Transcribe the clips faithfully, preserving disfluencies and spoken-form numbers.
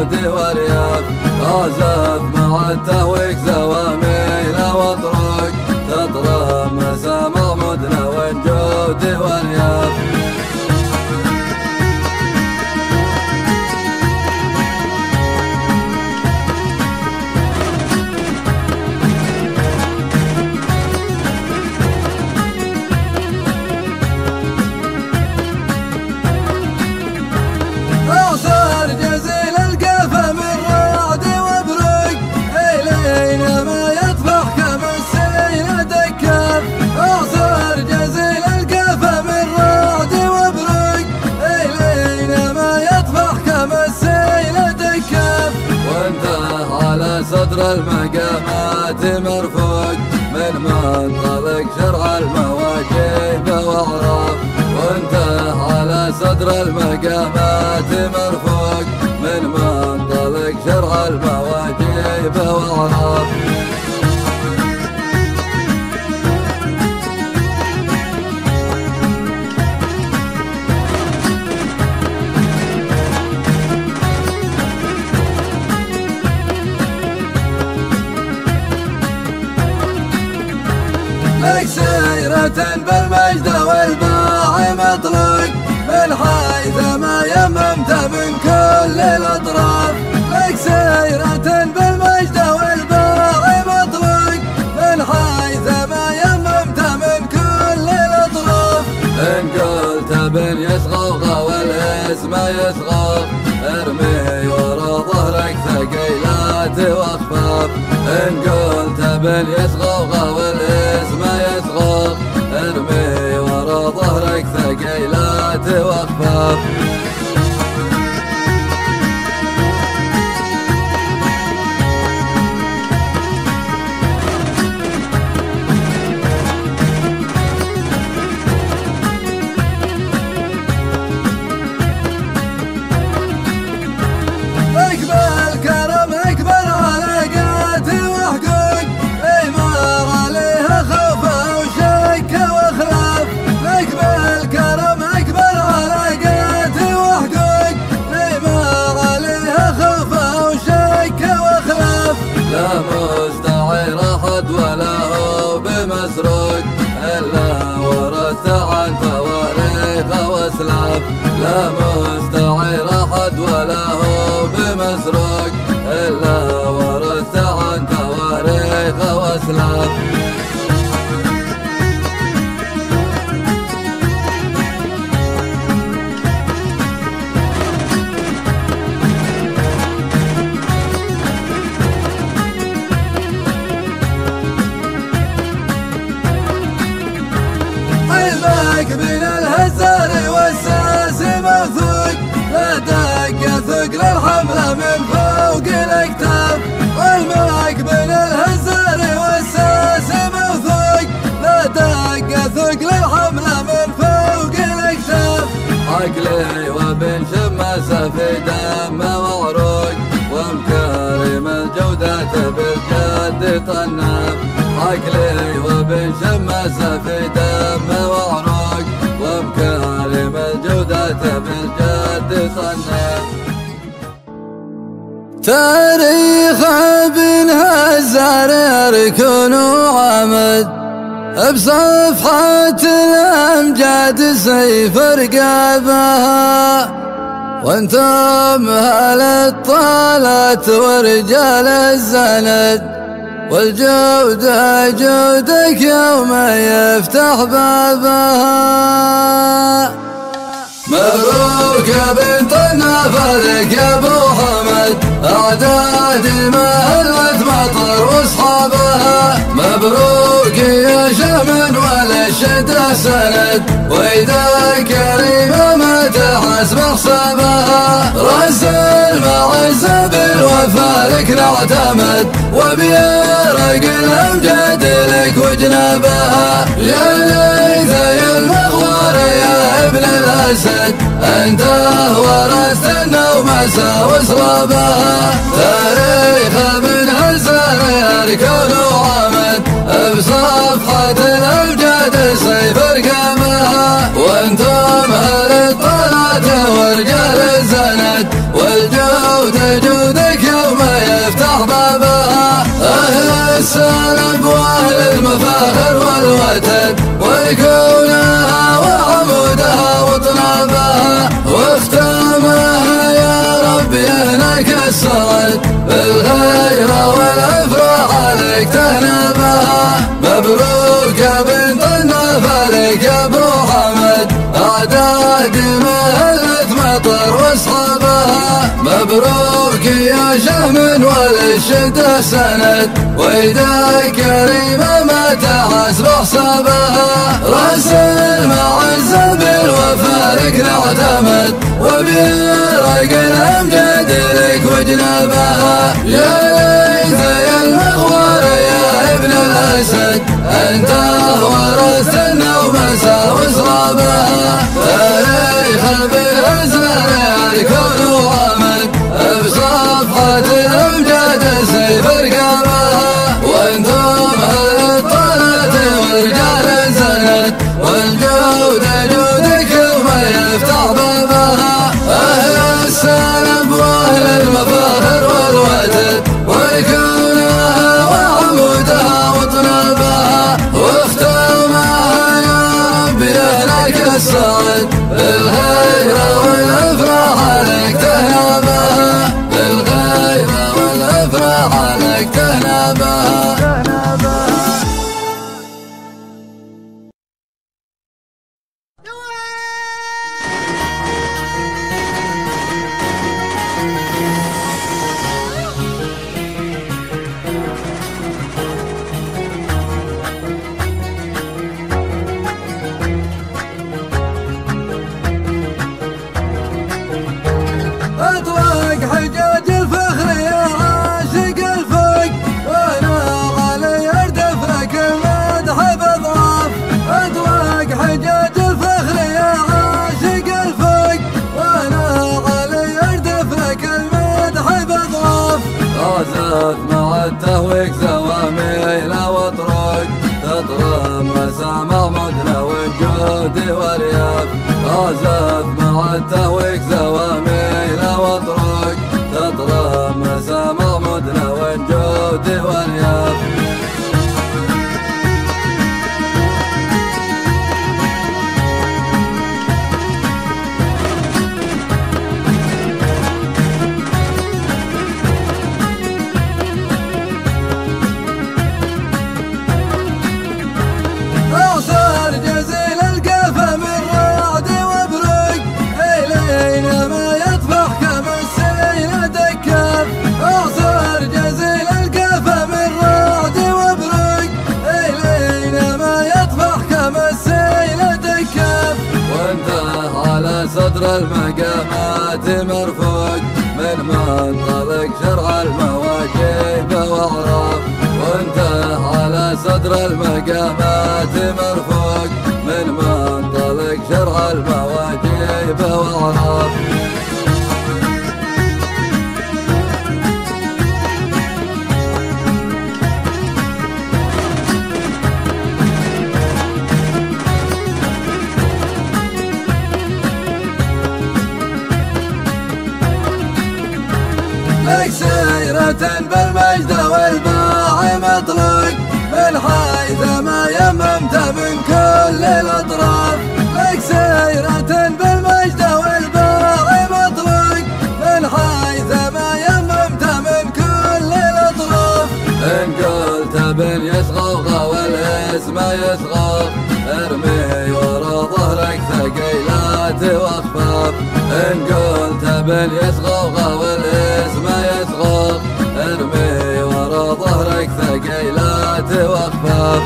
العود والياف أعزف مع التهويك زواميل واترك تطرب مسامع مدنى والجود والياف. صدر المقامات مرفوع من منطلق شرع المواكب واعرف، وانتهى على صدر المقامات مرفوع من منطلق شرع المواكب واعرف. لك سيرة بالمجد والباع مطلق من حيث ما يممت من كل الأطراف، لك سيرة بالمجد والباع مطلق من حيث ما يممت من كل الأطراف. إن قلت بن يسغى والاسم يسغى ارمي ورا ظهرك ثقيلات واخفاف، إن قلت بن يسغى والاسم ارمي ورا ظهرك ثقيلات واخفاف. إلا ورثت عن تواريخ واسلاف، لا مستعير أحد ولا هو بمسروق إلا ورثت عن تواريخ واسلاف. علمك من الهزار والساس موثوق لا دق ثقل الحمله من فوق الاكتاف، علمك من الهزار والساس موثوق لا دق ثقل الحمله من فوق الاكتاف. عقلي وبن شماسه في دم معروق ومكرم الجودات بالجد طناف، عقلي وبن شماسه في دم تاريخ ابن هزار يركن وعمد بصفحة الأمجاد سيف رقابها، وانتم أهل الطالات ورجال الزند والجودة جودك يوم يفتح بابها. مبروك يا بن طناف لك يا ابو حمد، اعدادي ما هلت مطر واصحابها، مبروك يا شمن وللشتاء سند، واذا كريمه ما تحسب حسابها، راس المعز بالوفا لك نعتمد، وبيرق الامجاد لك وجنابها، يا ليث يا المغوار يا ابن الاسد، انت ورثت النوم وسرابها. تاريخ ابن هزار الكون وعمد بصفحة الامجاد سيف رقامها، وانتم اهل الطلعة ورجال الزند والجودة السند وأهل المفاخر والوتن ولكونها وعمودها وطنابها واختامها يا ربي هناك السرد بالغير والأفراح عليك تهنبها. مبروك يا بنت طناف لك يا أبو حمد أعدادي مهلت مطر واصحابها. مبروك يا شهم والشدة سند ويدا كريمة ما تحسب حسابها. رأس المعز بالوفارك نعتمد وبرق الأمجاد لك وجنابها. يا ليث يا المغوار يا ابن الأسد أنت ورثت النوم وسرابها. فريحا بالأزهر الكون وامد بصفحة الأمجاد سيف رقابها. وانتم أهل الطلة والرجال انزلت والجود جودكم يفتح بابها. أهل السلام وأهل المفاخر والوتد ولكونها وعمودها وطنابها واختامها يا ربي هناك السعد بالخير والأفراح عليك تهنبها. بالخير والأفراح عليك تهنبها. مع التهويك زواميل واطرق تطرب مسامع مدنة والجود والياف. عزف مع التهويك زواميل واطرق تطرب مسامع مدنة والجود والياف. صدر المقامات مرفوق من منطلق شرع المواجب واعراف. وانت على صدر المقامات مرفوق من منطلق شرع المواجب واعراف. لك سيرة بالمجد والباع مطلق من حيث ما يممت من كل الأطراف. لك سيرة بالمجد والباع مطلق من حيث ما يممت من كل الأطراف. إن قلت بن يشغوغ والاسم يشغوغ ارمي ورا ظهرك ثقيلات واخفاف. إن قلت بن يشغوغ والاسم يشغوغ ارمي ورا ظهرك ثقيلات واخفاف.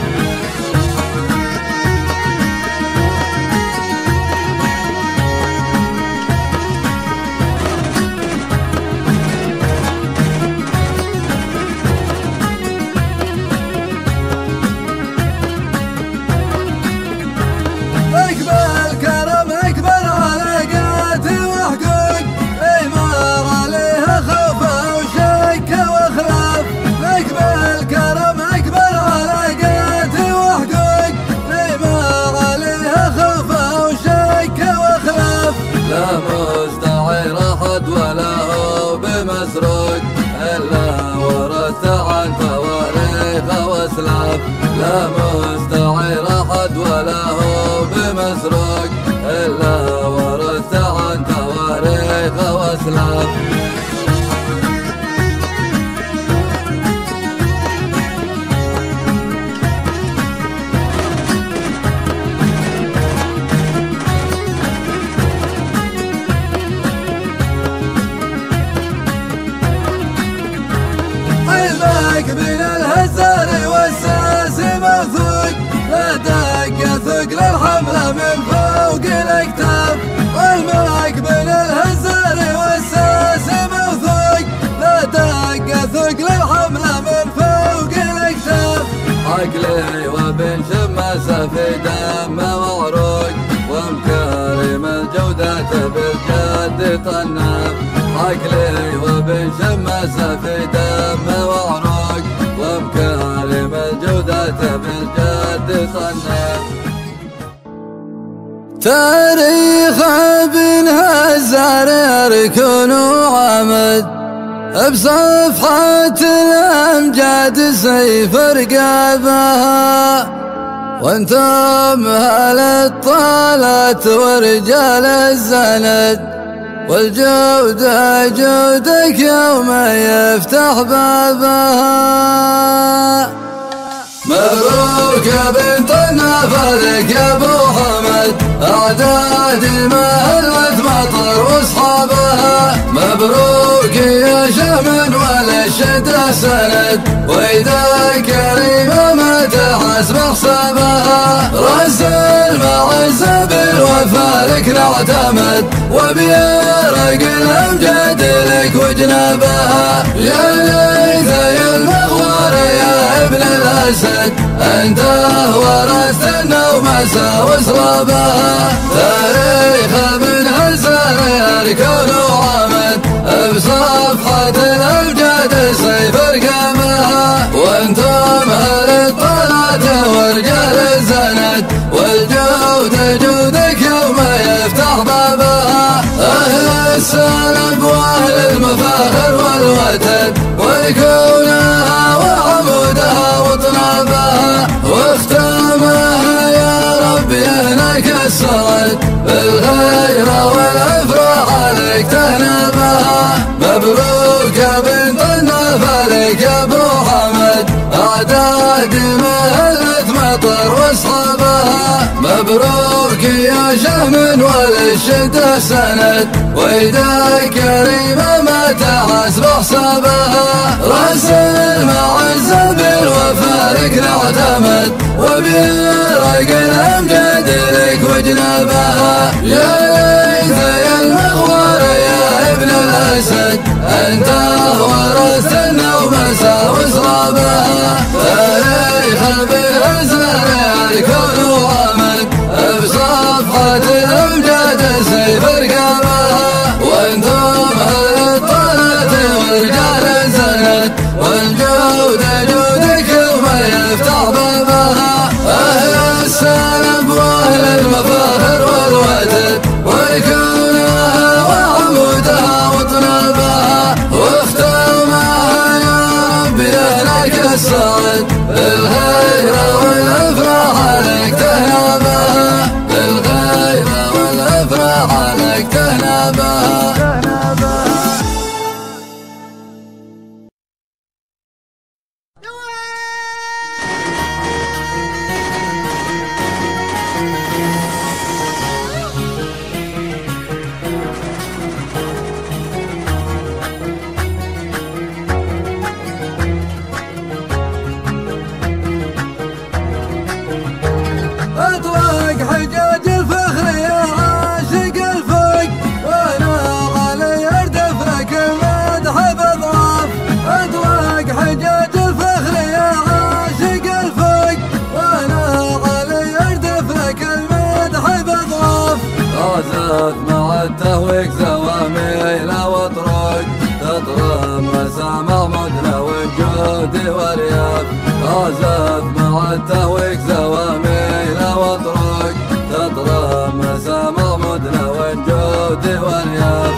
ولا هو بمسروق إلا ورث عن تواريخ مسلعب، لا مستعير أحد ولا هو بمسروق، إلا ورث عن تواريخ واسلاب. عيبك من الهزار والساسي موثوق، لا دق ثقل الحمله من فوق الاكتاف. عيبك من الهزار والساسي موثوق، لا دق ثقل الحمله من فوق الاكتاف. عقلي وابن شماسه في دم وعروق، ومكارم الجودات بالجد طناف. عقلي وابن شماسه في دم وعروق، ومكارم الجودات بالجد طناف. تاريخ ابن هزار يركن وعمد، بصفحات الامجاد سيف رقابها. وانتم أهل الطالات ورجال الزند، والجودة جودك يوم يفتح بابها. مبروك يا بن طناف لك يا ابو حمد، اعدادي ما هلت مطر واصحابها. مبروك يا شمن ولا الشتاء سند، واذا كريمه ما تحسب حسابها. راس المعز بالوفا لك نعتمد، وبيرق الامجاد لك وجنابها. يا ليث يا المغوار يا ابن الاسد، انت ورثتنا ومسا وسرابها. تاريخ ابن هزار يركن وعمد، بصفحة الامجاد سيف رقابها. وانتم اهل الطلعة ورجال الزند، والجود جودك يوم يفتح بابها. اهل السلب واهل المفاخر والوتد، ولكونها وعمودها وطنابها. واختامها يا ربي هناك السرد، بالغيرة والافراح لك تهنابها. مبروك يا بن طناف لك يا ابو حمد، اعدادي ما هلت مطر واصحابها. مبروك يا شهم وللشتاء سند، واذا كريمه ما تحسب حسابها. راس المعز بالوفارق نعتمد، وبيرق الامجاد لك وجنابها. يا ليث يا المغوار يا ابن الاسد، انت ورثتنا ومسا وسرابها. تاريخ ابن هزار يركن وعمد، بصفحة الامجاد سيف رقابها. وانتم اهل الطلعة ورجال الزند، والجودة جودك يوم يفتح بابها. اهل السلب واهل المفاخر والوتد، ولكونها وعمودها وطنابها. واختامها يا ربي اهلك السعد، بالغيرة والافراح لك تهنابها. بالغيرة والافراح لك تهنابها. مع التهويك زواميل واطرق، تترمس مع مدنة والجود والرياض. عزف مع التهويك زواميل واطرق، تترمس مع مدنة والجود والرياض.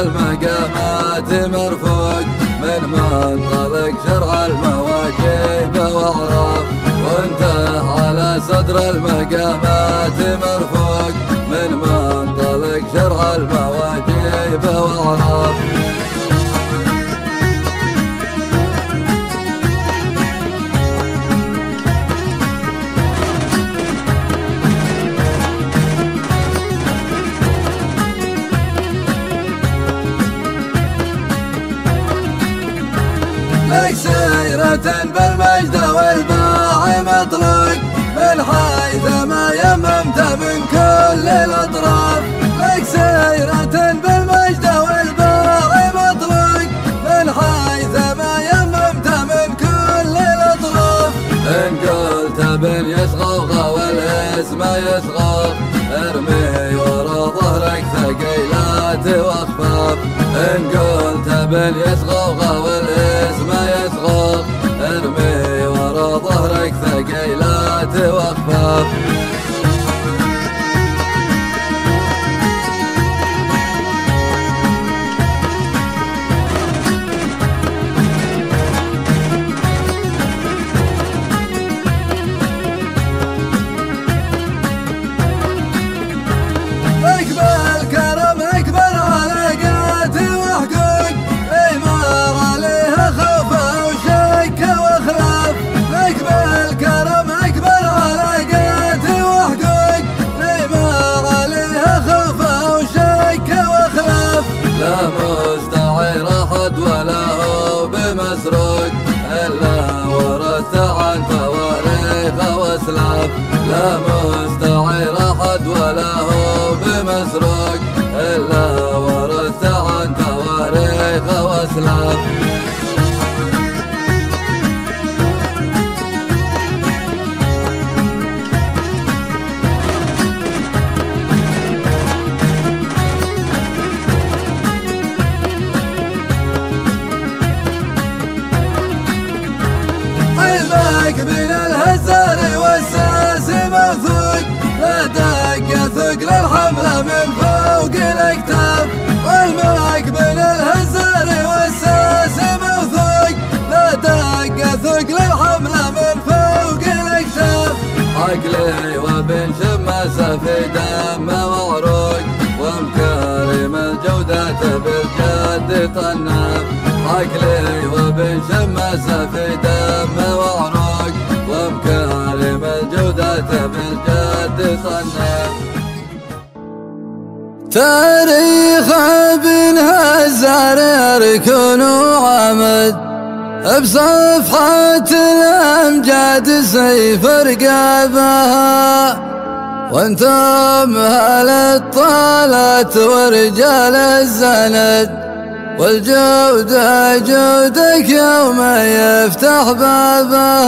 المقامات مرفوع من منطلق شرع المواكب واعرف، وانتهى على صدر المقامات مرفوع من منطلق شرع المواكب واعرف. لك سيرة بالمجد والباع مطلق من حيث ما يممت من كل الأطراف، لك سيرة بالمجد والباع مطلق من حيث ما يممت من كل الأطراف. إن قلت بن يسغف والاسم يسغف ارمي ورا ظهرك ثقيلات واخفاف، إن قلت بن يسغف والاسم يسغف ارمي ورا ظهرك ثقيلات واخفاف. إلا ورث عن تواريخ واسلاف، لا مستعير أحد ولا هو بمسروق إلا ورث عن تواريخ واسلاف. من الهزار والساس موثوق لا دق ثقل الحمله من فوق الاكتاف، والمعك من الهزار والساس موثوق لا دق ثقل الحمله من فوق الاكتاف. عقلي وبن شماسه في دم وعروق ومكارم الجودات بالجد طناف، عقلي وبن شماسه في دم وعروق ومكارم الجودات بالجد صنف. تاريخ ابن هزار ركن وعمد بصفحة الأمجاد سيف رقابها، وانتم أهل الطالات ورجال الزند، والجودة جودك يوم يفتح بابها.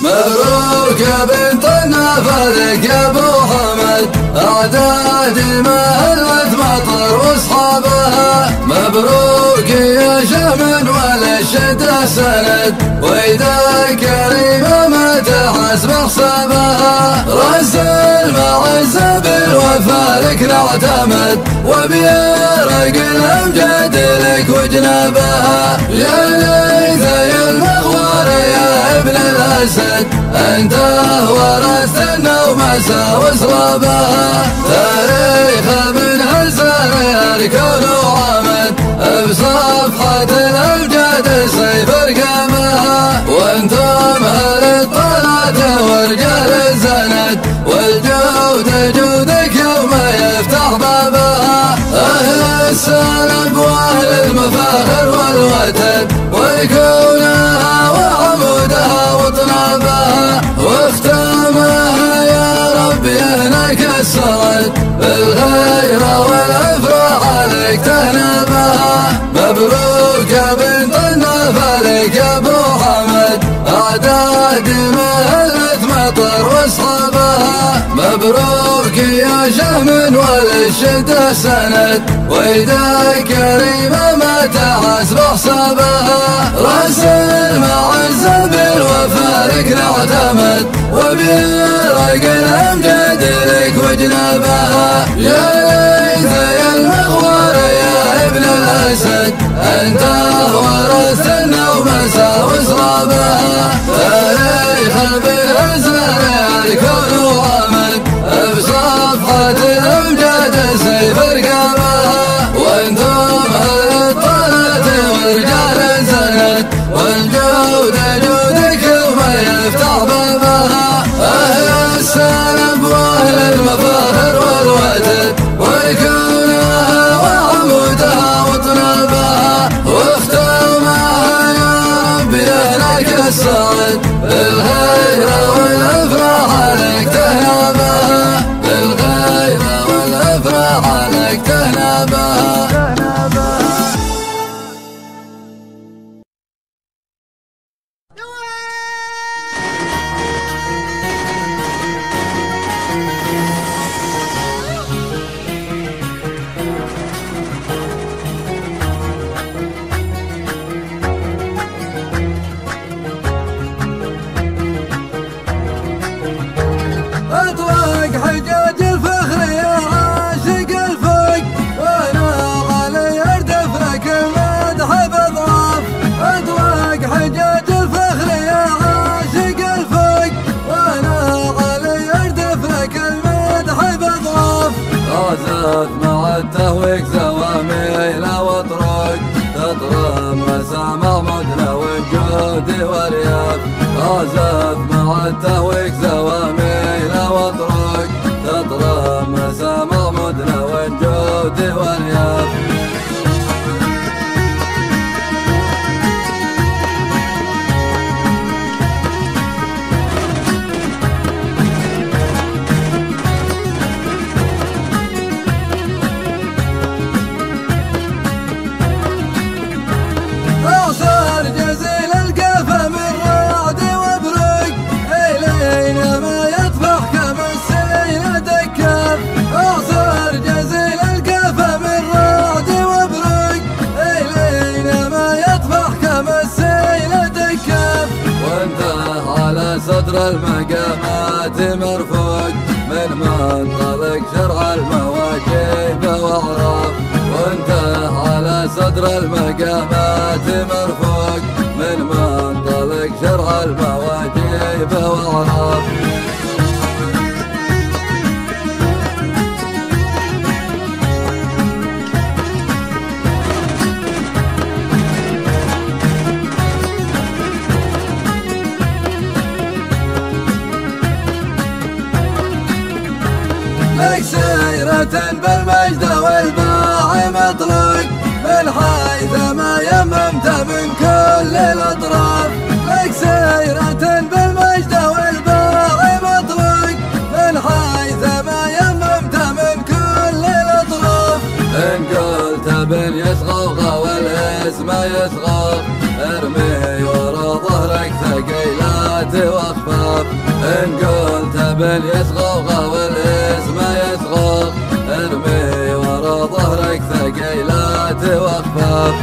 مبروك يا بن طناف لك يا أبو أحمد، أعدادي ما هلت مطر وأصحابها، مبروك يا شمن والشتاء سند، وإذا كريمة ما تحسب حسابها، رأس المعز بالوفا لك نعتمد، وبيرق الأمجاد لك وجنابها، يا ليث يا المغوار يا ابن الأسد، أنت ورثت النومسا وصلابها. تاريخ ابن هزار الكون وعمد بصفحة الأمجاد سيف رقابها، وانتم أهل الطلعة ورجال الزند، والجودة جودك يوم يفتح بابها. أهل السلب وأهل المفاخر والوتد ولكونها وعمودها وطنابها، واختامها يا ربي هناك السرد بالغيرة والأفراح عليك تهنبها. مبروك يا بن طناف لك يا أبو أحمد، أعدادي ما هلت مطر وأصحابها، مبروك يا شهم والشتاء سند، وإذا كريمة ما تحسب حسابها، رأس المعز بالوفا لك نعتمد، وبرق الأمجاد لك وجنابها، يا ليث يا ابن الاسد انت ورثنا ومسا وزرابه تاريخ بالازمه الكون وامد بصفحه الامجاد سيف رقابه وانتم اهل الطلعه ورجال الزند والجود جودكم يفتح بابها اهل السلام واهل المفاخر والوتد وكونها وعمودها وطنابها واختامها يا رب لهناك السعد للغير والافراح لك تهنا بها للغير والافراح لك تهنا بها. مع التهويك زواميل واطرق تطرب مسامع مدنى والجود والياف عزف مع التهويك زواميل واطرق تطرب مسامع مدنى والجود والياف. صدر المقامات مرفوع من منطلق شرع المواجب واعراف وانتهى على صدر المقامات مرفوع من منطلق شرع المواجب واعراف. لك سيرة بالمجد والباع مطلق من حيث ما يممت من كل الأطراف لك سيرة بالمجد والباع مطلق من حيث ما يممت من كل الأطراف إن قلت بن يصغى والاسم يصغى ارمي ورا ظهرك ثقيلات واخفاف إن قلت بن يصغى والاسم ارمي ورا ظهرك ثقيلات واخفاف.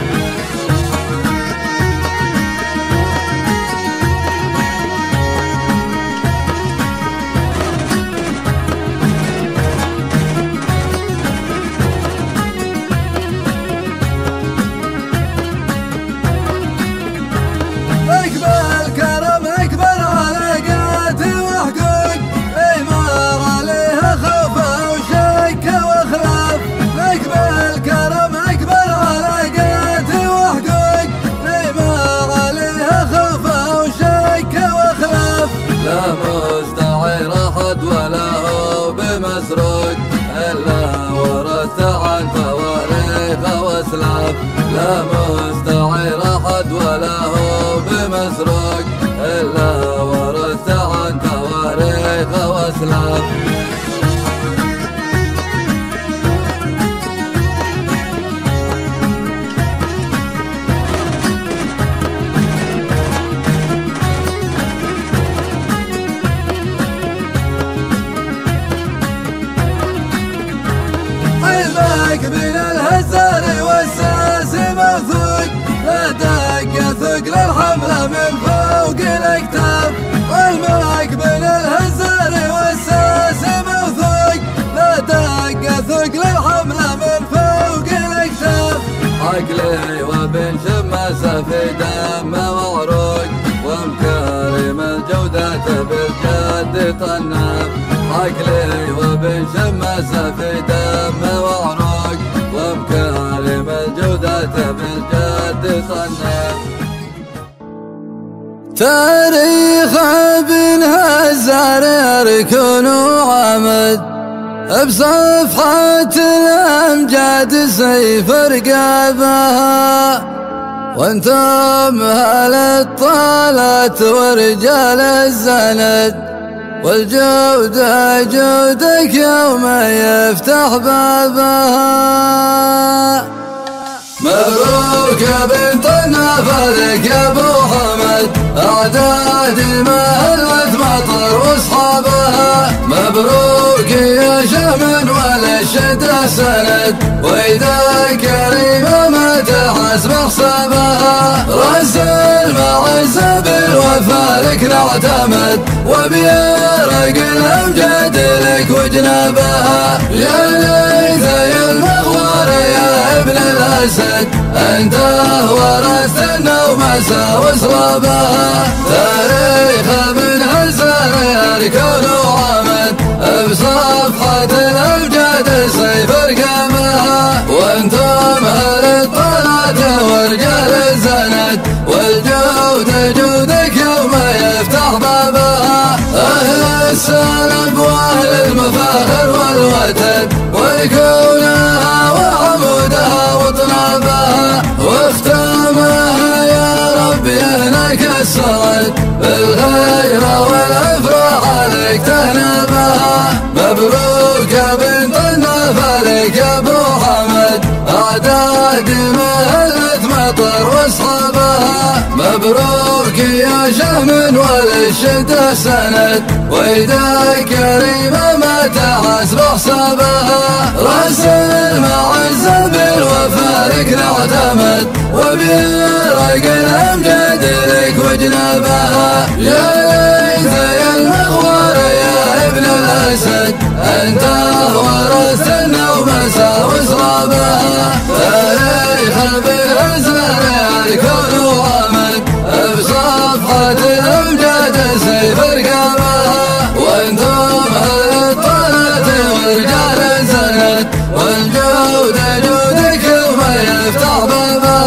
لا مستعير أحد ولا هو بمسرق إلا ورث عن تواريخ وأسلاف. ثقل الحمله من فوق الاكتاف والمعك بين الهزار والساسمه العنب عقلي وبن شماس في دم وعروق ومكارم الجودة بالجد صنف. تاريخ ابن هزار يركن وعمد بصفحة الأمجاد سيف رقابها، وانتم أهل الطالات ورجال الزند، والجودة جودك يوم يفتح بابها. مبروك يا بن طناف لك أبو حمد، أعدادي ما هلت مطر واصحابها. مبروك يا شمن والشدة سند، وإذا كريمة ما تحسب حسابها. رأس المعز بالوفا لك نعتمد، وبيرق الأمجاد لك وجنابها. يا ليث يا المغوار يا ابن الأسد، أنت ورثتنا ومسا وسرابها. تاريخ ابن هزار يركن وعمد بصفحة الأمجاد سيف رقابها، وانتم أهل الطلعة ورجال الزند، والجودة جودك يوم يفتح بابها. أهل السلب وأهل المفاخر والوتد، ولكونها وعمودها وطنابها. واختامها يا ربي هناك السرد، بالغير والأفراح عليك تهنبها. مبروك يا بن طناف لك أبو أحمد، أعدادي ما هلت مطر واصحابها. مبروك يا شهم والشدة سند، وإذا كريمة ما تحسب حسابها. رأس المعز بالوفا لك نعتمد، وبرق الأمجاد لك وجنابها. يا ليث يا المغوار يا ابن الأسد، أنت ورثتنا ومسا وسرابها. تاريخ بالأزهر يركن وعمد بصفحة الأمجاد سيف رقابها، وانتم أهل الطلعة ورجال الزند، والجودة جودك يوم يفتح بابها.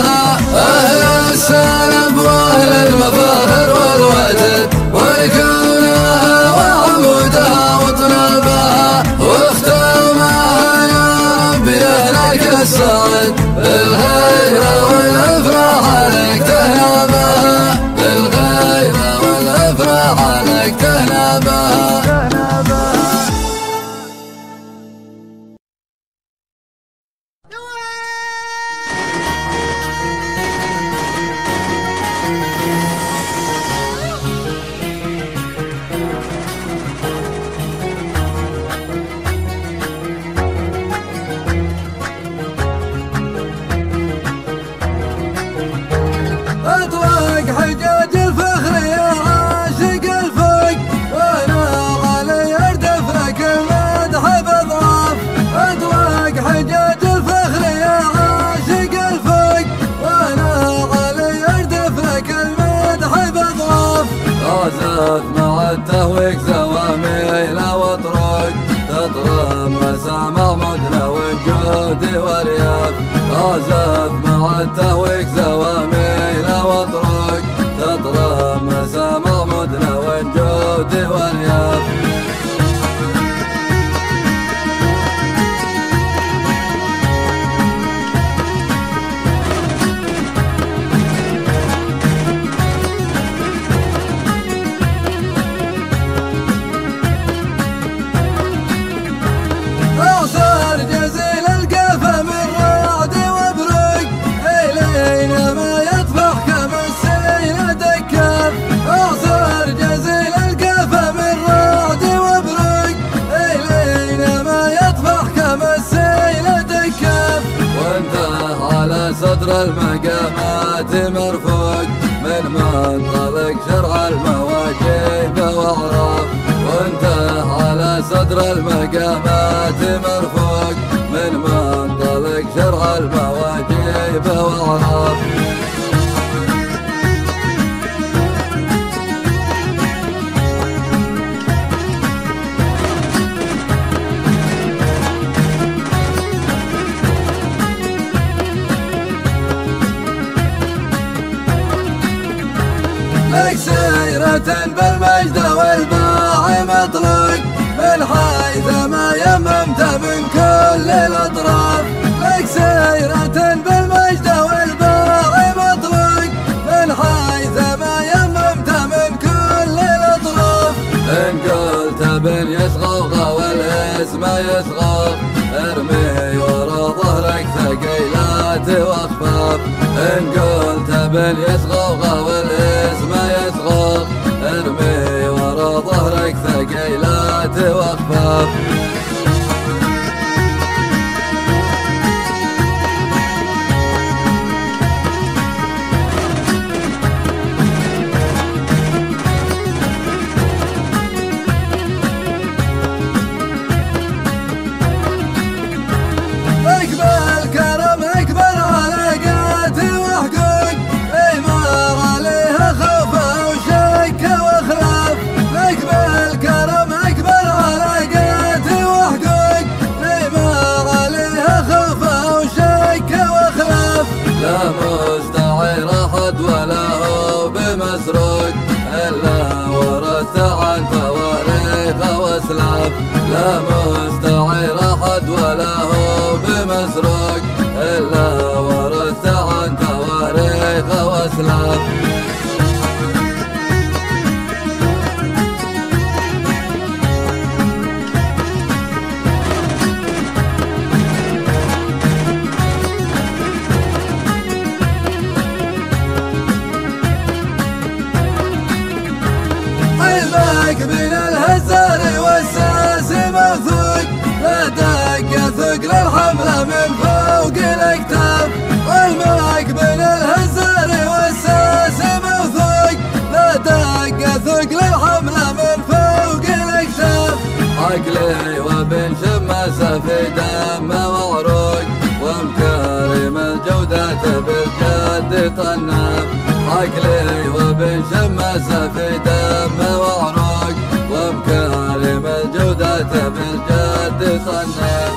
أهل السلب وأهل المفاخر والوتد، ولكونها وعمودها وطنابها. واختامها يا ربي أهلك السعد، بالخير والأفراح لك تهنابها. بالخير والأفراح لك تهنابها. مع التهويك زواميل واطرق تترمس مع مدنة والجهد والرياض. عزف مع التهويك زواميل واطرق تترمس مع مدنة والجهد والرياض. صدر المقامات مرفوق من منطلق شرع المواجيب واعراف، وانت على صدر المقامات مرفوق من منطلق شرع المواجيب واعراف. يطغى والاسم يصغر، ارميه ورا ظهرك ثقيلات واخفاف. ان قلت بل يطغى والاسم يصغر، ارميه ورا ظهرك ثقيلات واخفاف. لا مستعي رحد ولا هو بمسروق، إلا ورثت عن تواريخ واسلاف. لا مستعي رحد ولا هو بمسروق، إلا ورثت عن تواريخ واسلاف. من الهزار والساس مغثوق، لا دق ثقل الحمله من فوق الاكتاف. والمعك من الهزار والساس مغثوق، لا دق ثقل الحمله من فوق الاكتاف. عقلي وبن شماسه في دم وعروق، ومكارم الجوده بالجد طناف. عقلي وبن شماسه في دم وعروق، ومكارم الجودة بالجد طناف.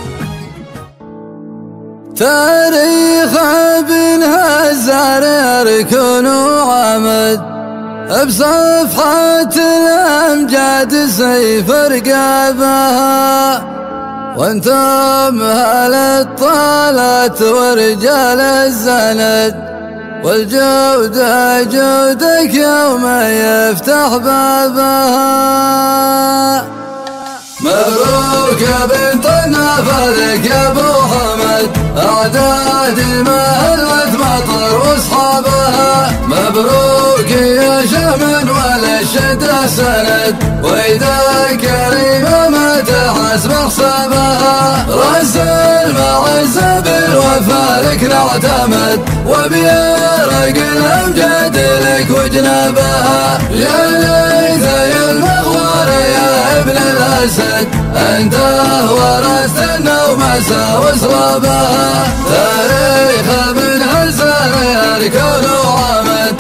تاريخ ابن هزار ركن وعمد، بصفحة الأمجاد سيف رقابها. وانتم أهل الطالات ورجال الزند، والجودة جودك يوم يفتح بابها. مبروك يا بن طناف لك يا ابو حمد، اعدادي ما هلت مطر واصحابها. مبروك يا شمن وللشده سند، واذا كريمه ما تحسب حسابها. راس المعز بالوفا لك نعتمد، وبيرق الامجاد لك وجنابها. يا ليث يا المغوار يا ابن الاسد، انت ورثت النومسه وصلابها. تاريخ ابن هزار يركن وعمد،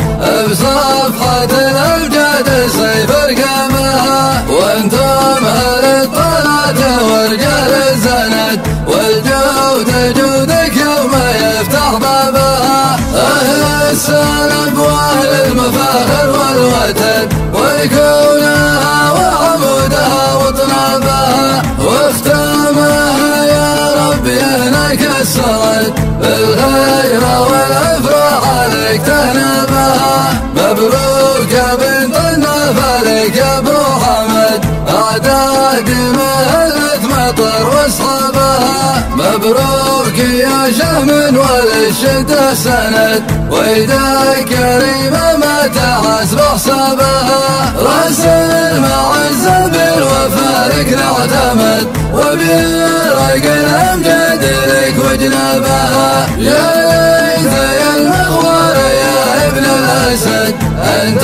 بصفحه الامجاد سيف رقابها. وانتم اهل الطلعه ورجال الزند، والجوده جودك يوم يفتح بابها. اهل السلب واهل المفاخر والوتد، ويكونها وعمودها وطنابها. واختامها يا ربي هناك السرد، بالغيره والافراح عليك تهنابها. مبروك يا بن طناف لك يا ابو حمد، اعدادي ما هلت مطر واصحابها. مبروك يا شهم وللشده سند، واذا كريمه ما تحسب حسابها. راس المعز بالوفا لك نعتمد، وبيرق الامجاد لك وجنابها. يا ليث يا المغوار يا ابن الاسد، انت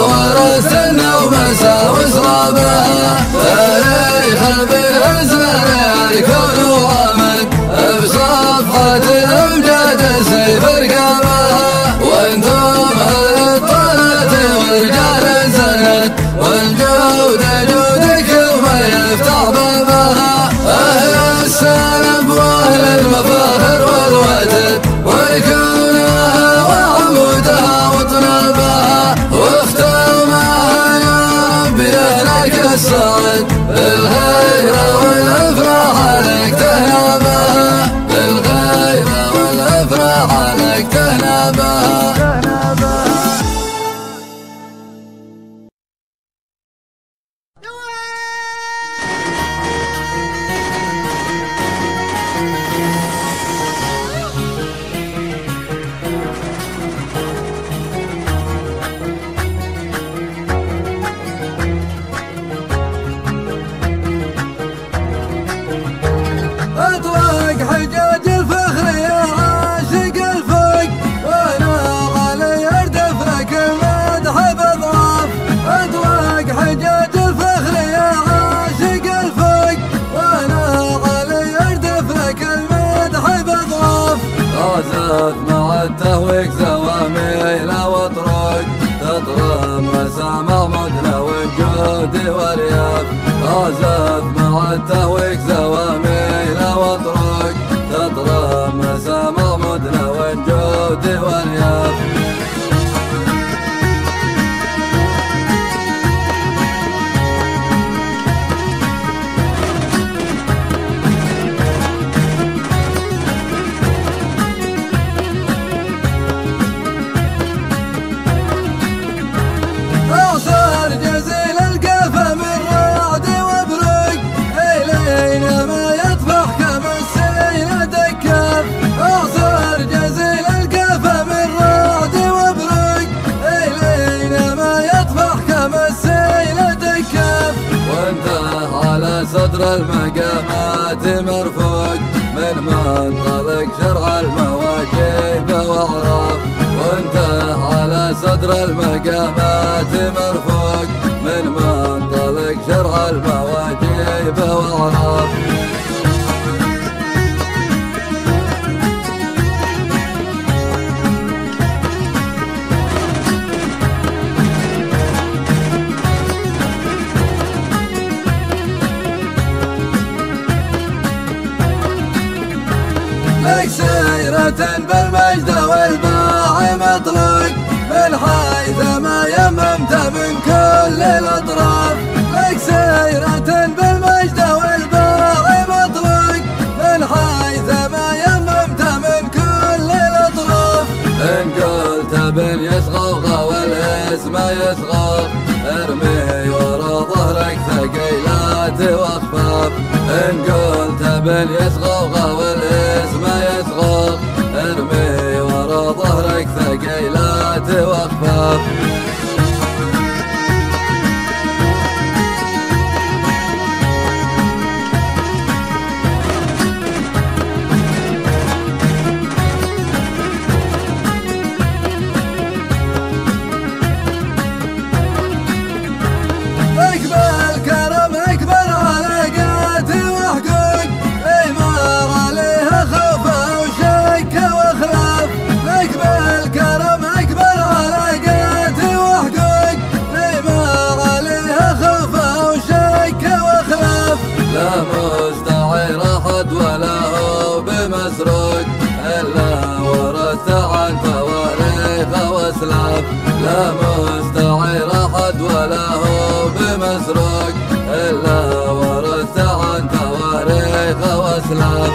ورثت النومسه وصرابها. تاريخ ابن هزار يركن وعمد، بصفحه الامجاد سيف رقابها. وانتم اهل الطلعه ورجال الزند، والجوده جودك يوم يفتح بابها. اهل السلب واهل المفاخر والوتد، ويكونها وعمودها وطنابها. واختامها يا ربي اهلك السعد، بالغيره والافراح عليك تهنى. وعدته وكذا وميله واطرق تطلب مسامع مدنة والجود والياف. صدر المقامات مرفوع من منطلق شرع المواجب واعراف، وانتهى على صدر المقامات مرفوع من منطلق شرع المواجب واعراف. لك سيرة بالمجد والباع مطلق من حيث ما يممت من كل الأطراف. لك سيرة بالمجد والباع مطلق من حيث ما يممت من كل الأطراف. إن قلت بن يسغى والاسم يسغى ارمي ورا ظهرك ثقيلات واخفاف. إن قلت بن يسغى والاسم ارمي ورا ظهرك ثقيلات واخفاف. لا مستعير أحد ولا هو بمسروق إلا ورث عن تواريخ وأسلاف. لا مستعير أحد ولا هو بمسروق إلا ورث عن تواريخ وأسلاف.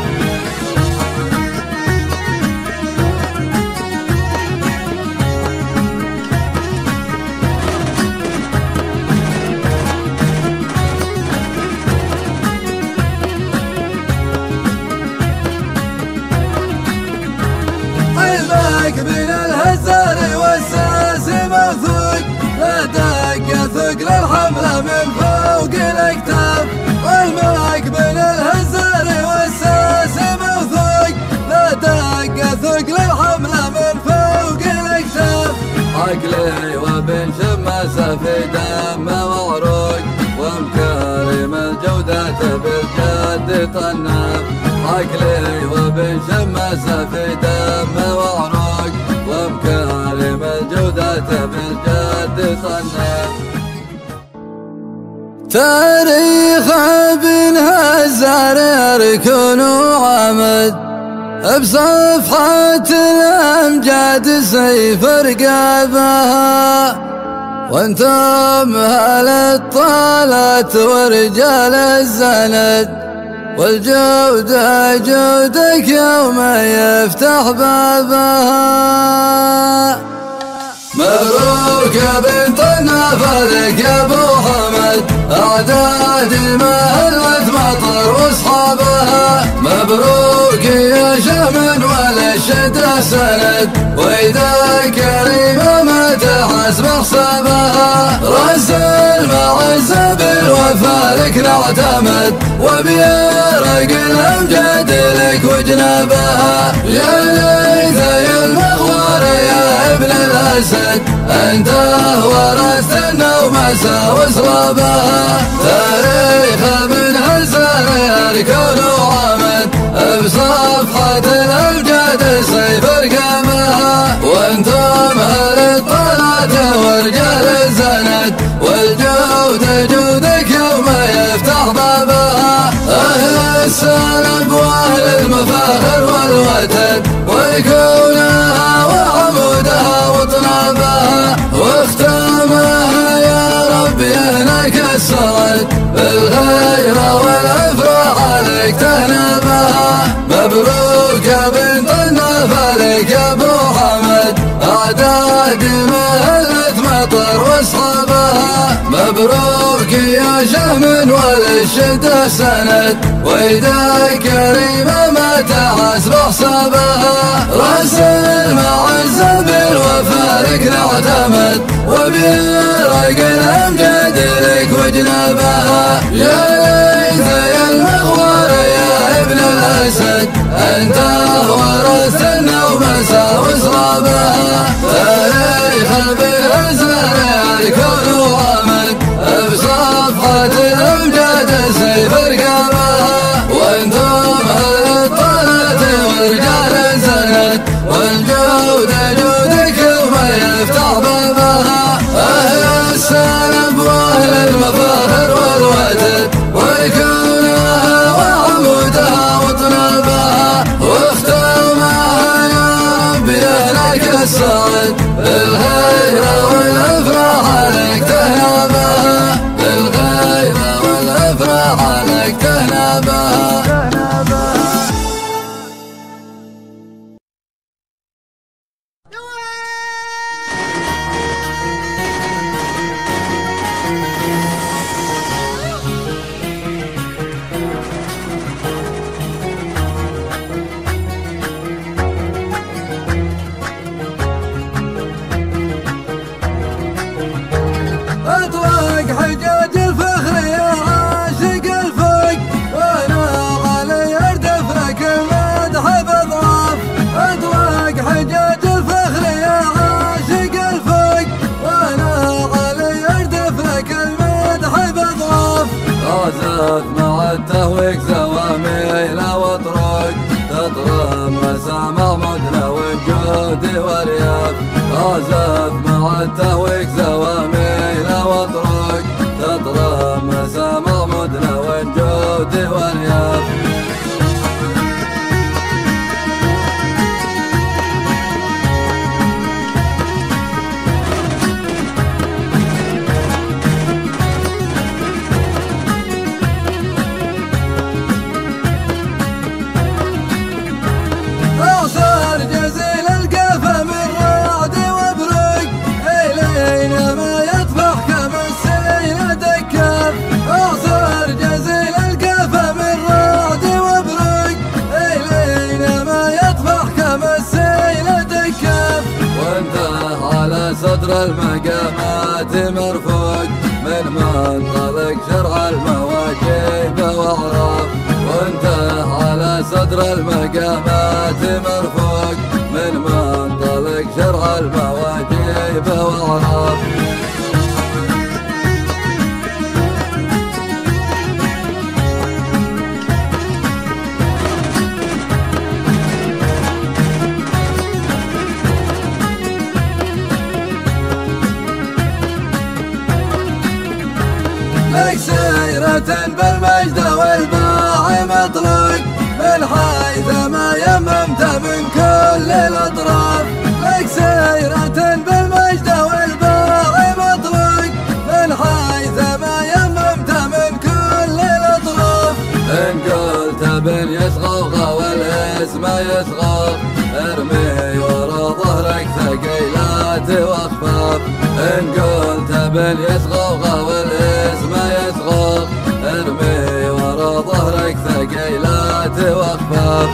علمك من الهزار والساس موثوق لا دق ثقل الحمله من فوق الاكتاف. علمك من الهزار والساس موثوق لا دق ثقل الحمله من فوق الاكتاف. عقلي وبن شماسه في دم وعروق ومكرم الجودات بالجد طناف. عقلي وبن شماسه في دم وعروق ومكارم الجودات بالجد صناف. تاريخ ابن هزار ركن وعمد بصفحة الأمجاد سيف رقابها، وانتم أهل الطالات ورجال الزند والجودة جودك يوم يفتح بابها. مبروك يا بن طناف لك يا أبو أحمد، أعدادي ما هلت مطر وأصحابها. مبروك يا شمن والشدة سند، وإذا كريمة ما تحسب حسابها. رأس المعز بالوفا لك نعتمد، وبيرق الأمجاد لك وجنابها. يا ليث يا المغوار يا ابن الأسد، أنت ورثت النوم وسرابها. تاريخ ابن هزار الكون وعمد بصفحة الأمجاد سيف رقابها. وانتم أهل الطلعة ورجال الزند والجودة جودك يوم يفتح بابها. السند وأهل المفاخر والوتن ولكونها وعمودها وطنابها واختامها يا ربي هناك السرد بالخير والأفراح عليك تهنبها. مبروك يا بن طناف لك يا أبو أحمد أعدادي مهلت مطر واصحابها. مبروك يا شهم والشدة سند ويدا كريمة ما تحسب حسابها. رأس مع الزبل وفارق نعتمد وبرق الأمجاد لك وجنابها. يا ليث يا المغوار يا ابن الأسد أنت ورثت النومس وصرابها. تاريخ بالأزهر الكون وامد بصفحة الأمجاد سيف رقابها. وانتم أهل الطلة ورجال الزند والجود جودكم يفتح بابها. أهل السلام وأهل المفاخر والوتد ولكونها وعمودها وطنابها واختامها يا ربي أهلك السعد بالخير والأفراح عليك تهنبها. بالخير والأفراح عليك تهنبها. مع التهويك زواميل واطرق تطرم مسامع مدنة والجود والياف. عزف مع التهويك زواميل واطرق تطرم مسامع مدنة والجود والياف. صدر المقامات مرفوق من منطلق شرع المواجب واعراف. وانت على صدر المقامات مرفوق من منطلق شرع المواجب واعراف. لك سيرة بالمجد والباع مطلق من حيث ما يممت من كل الأطراف. لك سيرة بالمجد والباع مطلق من حيث ما يممت من كل الأطراف. إن قلت بن يشغوغ والاسم يشغوغ ارمي ورا ظهرك ثقيلات واخفاف. إن قلت بن يشغوغ والاسم يشغوغ ارمي ورا ظهرك ثقيلات واخفاف.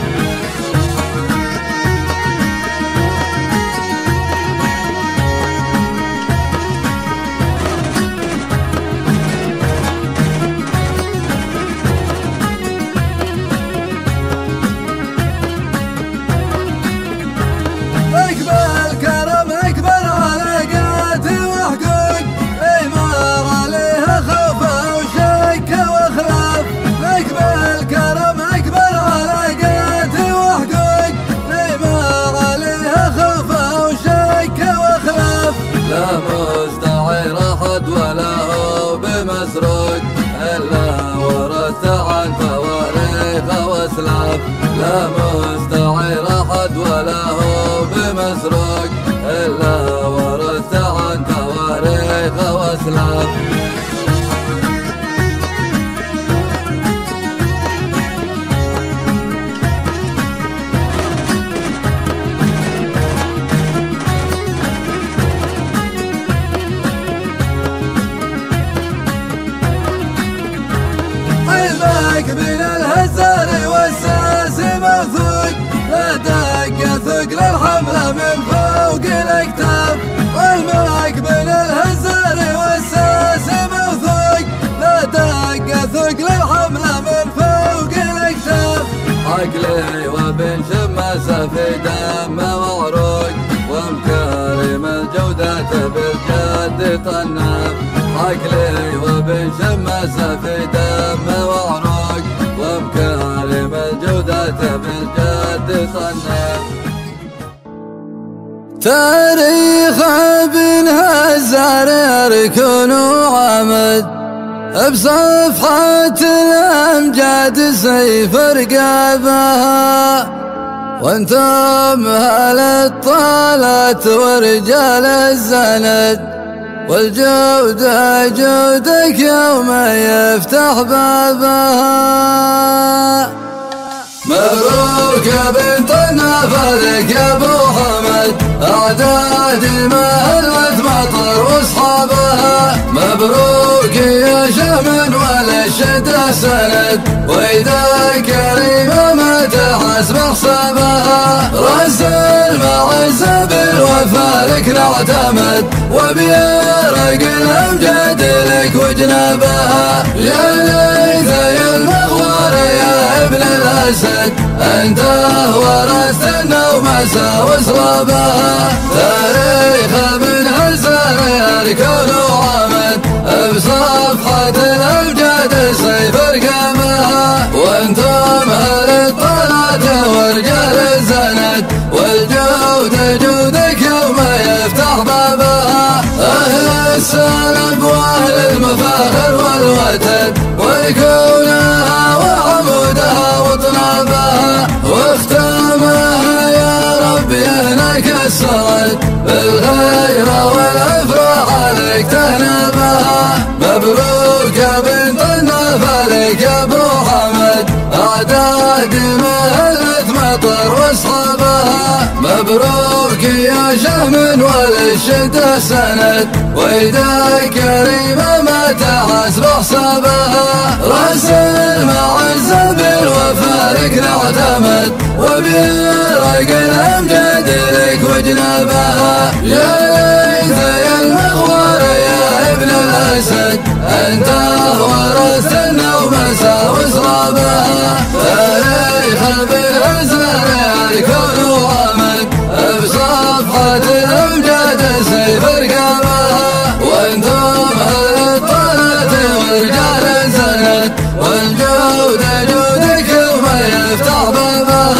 أكبر الكرم أكبر علاقات لا مستعير أحد ولا هو بمسروق إلا ورث عن تواريخ وأسلاف. حذاك من الهزار والساس موثوق، هداك ثقل الحمرة من فوق الأكتاف. حذاك من الهزار والساس موثوق، هداك ثقل الحمرة من فوق الأكتاف. عقلي وبن شماسة في دم وعروق، ومكارم الجودة بالجد طناف. عقلي وبن شماسة في دم وعروق، ومكارم الجودة بالجد طناف. تاريخ ابن هزار يركن وعمد، بصفحات الأمجاد سيف رقابها. وانتم أهل الطالات ورجال الزند، والجودة جودك يوم يفتح بابها. مبروك يا بن طناف لك يا ابو حمد، اعدادي ما هلت مطر واصحابها. مبروك يا شمن ولا الشتاء سند، واذا كريمه ما تحسب حسابها. راس المعز بالوفا لك نعتمد، وبيرق الامجاد لك وجنابها. يا ليث يا المغوار يا ابن الاسد، انت ورثتنا ومسا وسرابها. تاريخ ابن هزار يركن وعمد، بصفحة الامجاد سيف رقابها. وانتم اهل الطلعة ورجال الزند، والجودة جودك يوم يفتح بابها. اهل السلام واهل المفاخر والوتد، ويكونها وعمودها وطنابها. واختامها يا ربي هناك السرد، بالغيرة والافراح عليك تهنا بها. مبروك يا بن طناف لك يا ابو حمد، اعدادي ما هلت مطر واصحابها. مبروك يا شهم وللشتاء سند، واذا كريمه ما تحسب حسابها. راس المعز بالوفا لك نعتمد، وبيرق الامجاد لك وجنابها. يا ليث يا المغوار يا ابن الاسد، انت ورثتنا ومسا وسرابها. تاريخ ابن هزار يركن وعمد، بصفحة الامجاد سيف رقابها. وانتم اهل الطلعة ورجال الزند، والجودة جودك يوم يفتح بابها.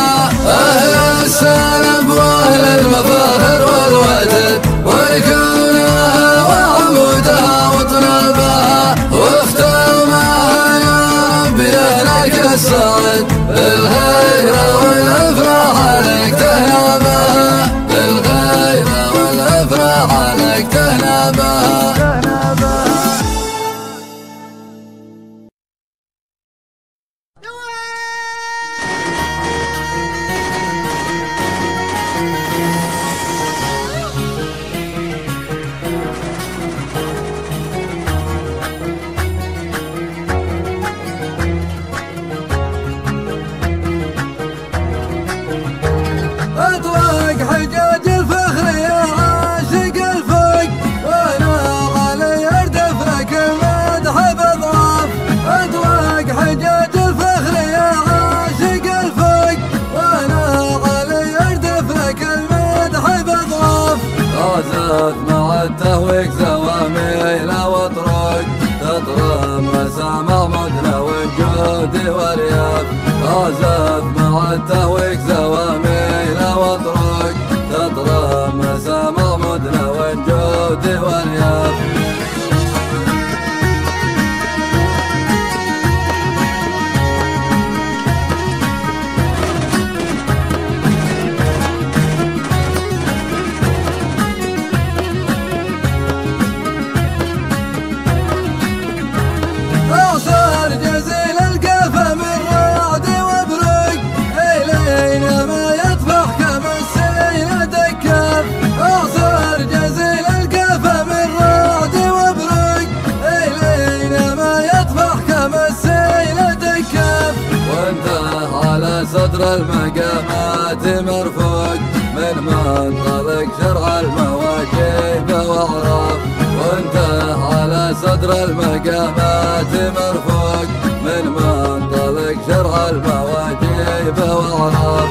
اهل السلام واهل المفاخر والوتد، ويكونها وعمودها وطنابها. واختامها يا ربي اهلك السعد، بالغيرة والافراح عليك تهنا بها. بالغيرة والافراح عليك تهنا بها. تهويك زواميل واطرق، تترمس مع مدنة والجود والرياض. غازات مع التهويك زواميل واطرق، تترمس مع مدنة والجود والرياض. صدر المقامات مرفوق من منطلق شرع المواكب واعراف، وانتهى على صدر المقامات مرفوق من منطلق شرع المواكب واعراف.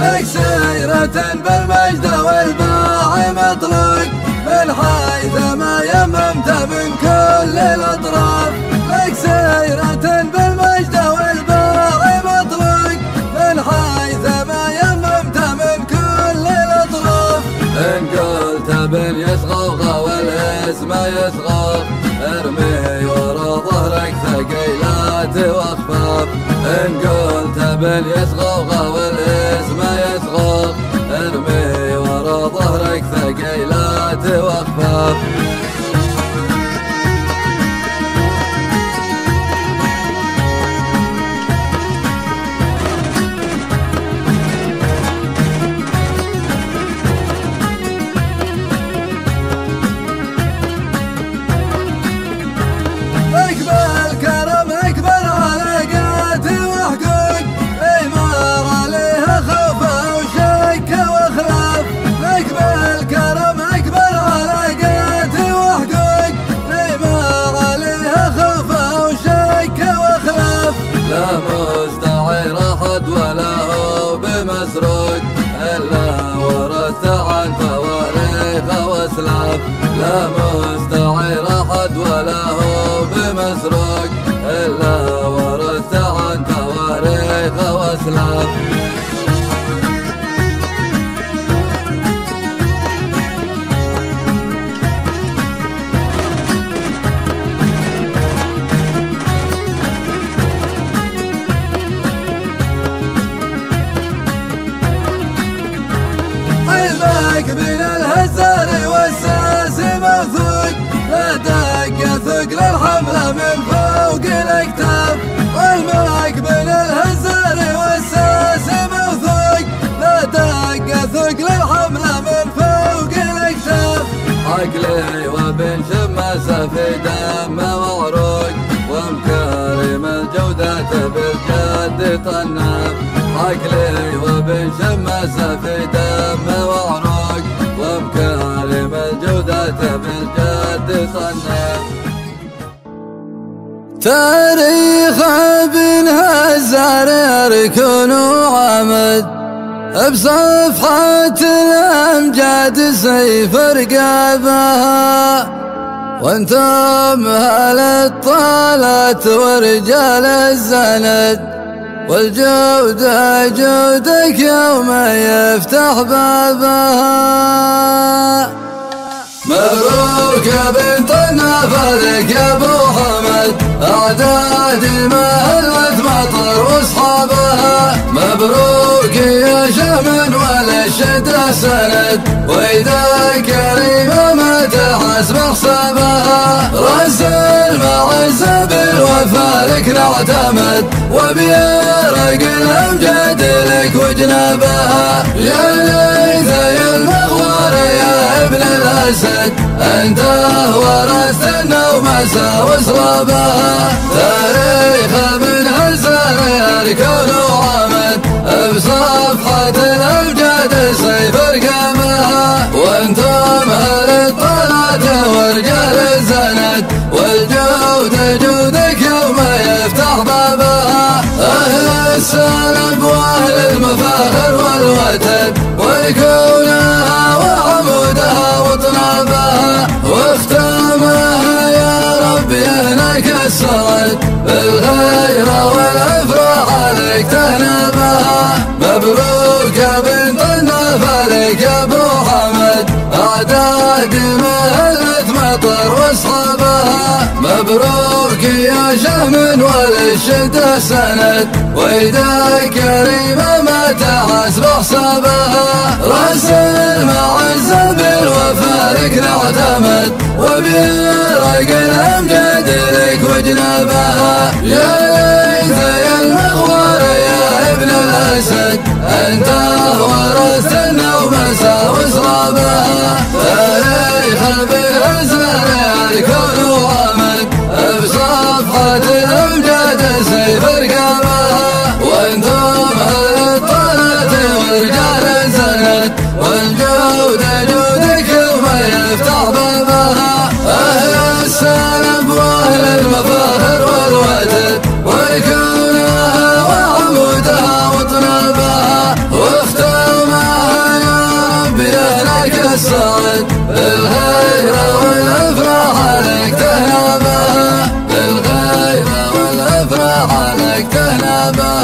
لك سيرة بالمجد والباع مطلق من حيث ما يممت من كل الأطراف، لك سيرة بالمجد والباع مطلق من حيث ما يممت من كل الأطراف. إن قلت بن يسغف والاسم يسغف ارمي ورا ظهرك ثقيلات وأخفاف، إن قلت بن يسغف والاسم يسغف ارمي ورا ظهرك ثقيلات وأخفاف. ولا هو بمسروق إلا ورث عن تواريخ وأسلاف، لا مستعير أحد ولا هو بمسروق إلا ورث عن تواريخ وأسلاف. من الهزار والساس موثوق لا دق ثقل الحمله من فوق الاكتاف، والمعك من الهزار والساس موثوق لا دق ثقل الحمله من فوق الاكتاف. عقلي وبن شماسه في دم وعروق ومكارم الجودات بالجد طناف، عقلي وبن شماسه في دم وعروق ومكارم الجودات بالجد صناف. تاريخ ابن هزار ركن وعمد بصفحة الأمجاد سيف رقابها، وانت مهلت طالت ورجال الزند والجودة جودك يوم يفتح بابها. مبروك يا بن طناف لك يا أبو أحمد، أعدادي مهلت مطر وأصحابها، مبروك يا شمن والشدة سند، وإذا كريمة ما تحسب حسابها، رأس المعز بالوفا لك نعتمد، وبيرق الأمجاد لك وجنابها، يا ليث يا المغوار يا ابن الأسد، أنت ورثت النومسا وصلابها. تاريخ ابن هزار الكون وعمد بصفحة الأمجاد سيف رقابها، وانتم أهل الطلعة ورجال الزند والجودة جودك يوم يفتح بابها. أهل السلب وأهل المفاخر والوتد ولكونها وعمودها وطنابها، واختامها يا ربي هناك السرد بالغيرة والأفراح عليك تهنبها. مبروك يا بن طناف لك يا أبو أحمد، أعدادي مهلت مطر وأصحابها، مبروك يا شهم والشدة سند، وإذا كريمة ما تحسب حسابها، رأس المعز بالوفا لك نعتمد، وبرق الأمجاد لك وجنابها، يا ليث انت ورثنا ومسا وصرابا تاريخ بالازمان الكون وامن بصفحة الامجاد سيف رقابا وانتم اهل الطلعة ورجال الزند والجود جودكم يفتح بابها اهل السلام واهل المفاخر والوتد وكونها وعمودها وطنابها واختامها يا رب لك الصعد للغير والافراح لك تهنابها للغير والافراح لك تهنابها.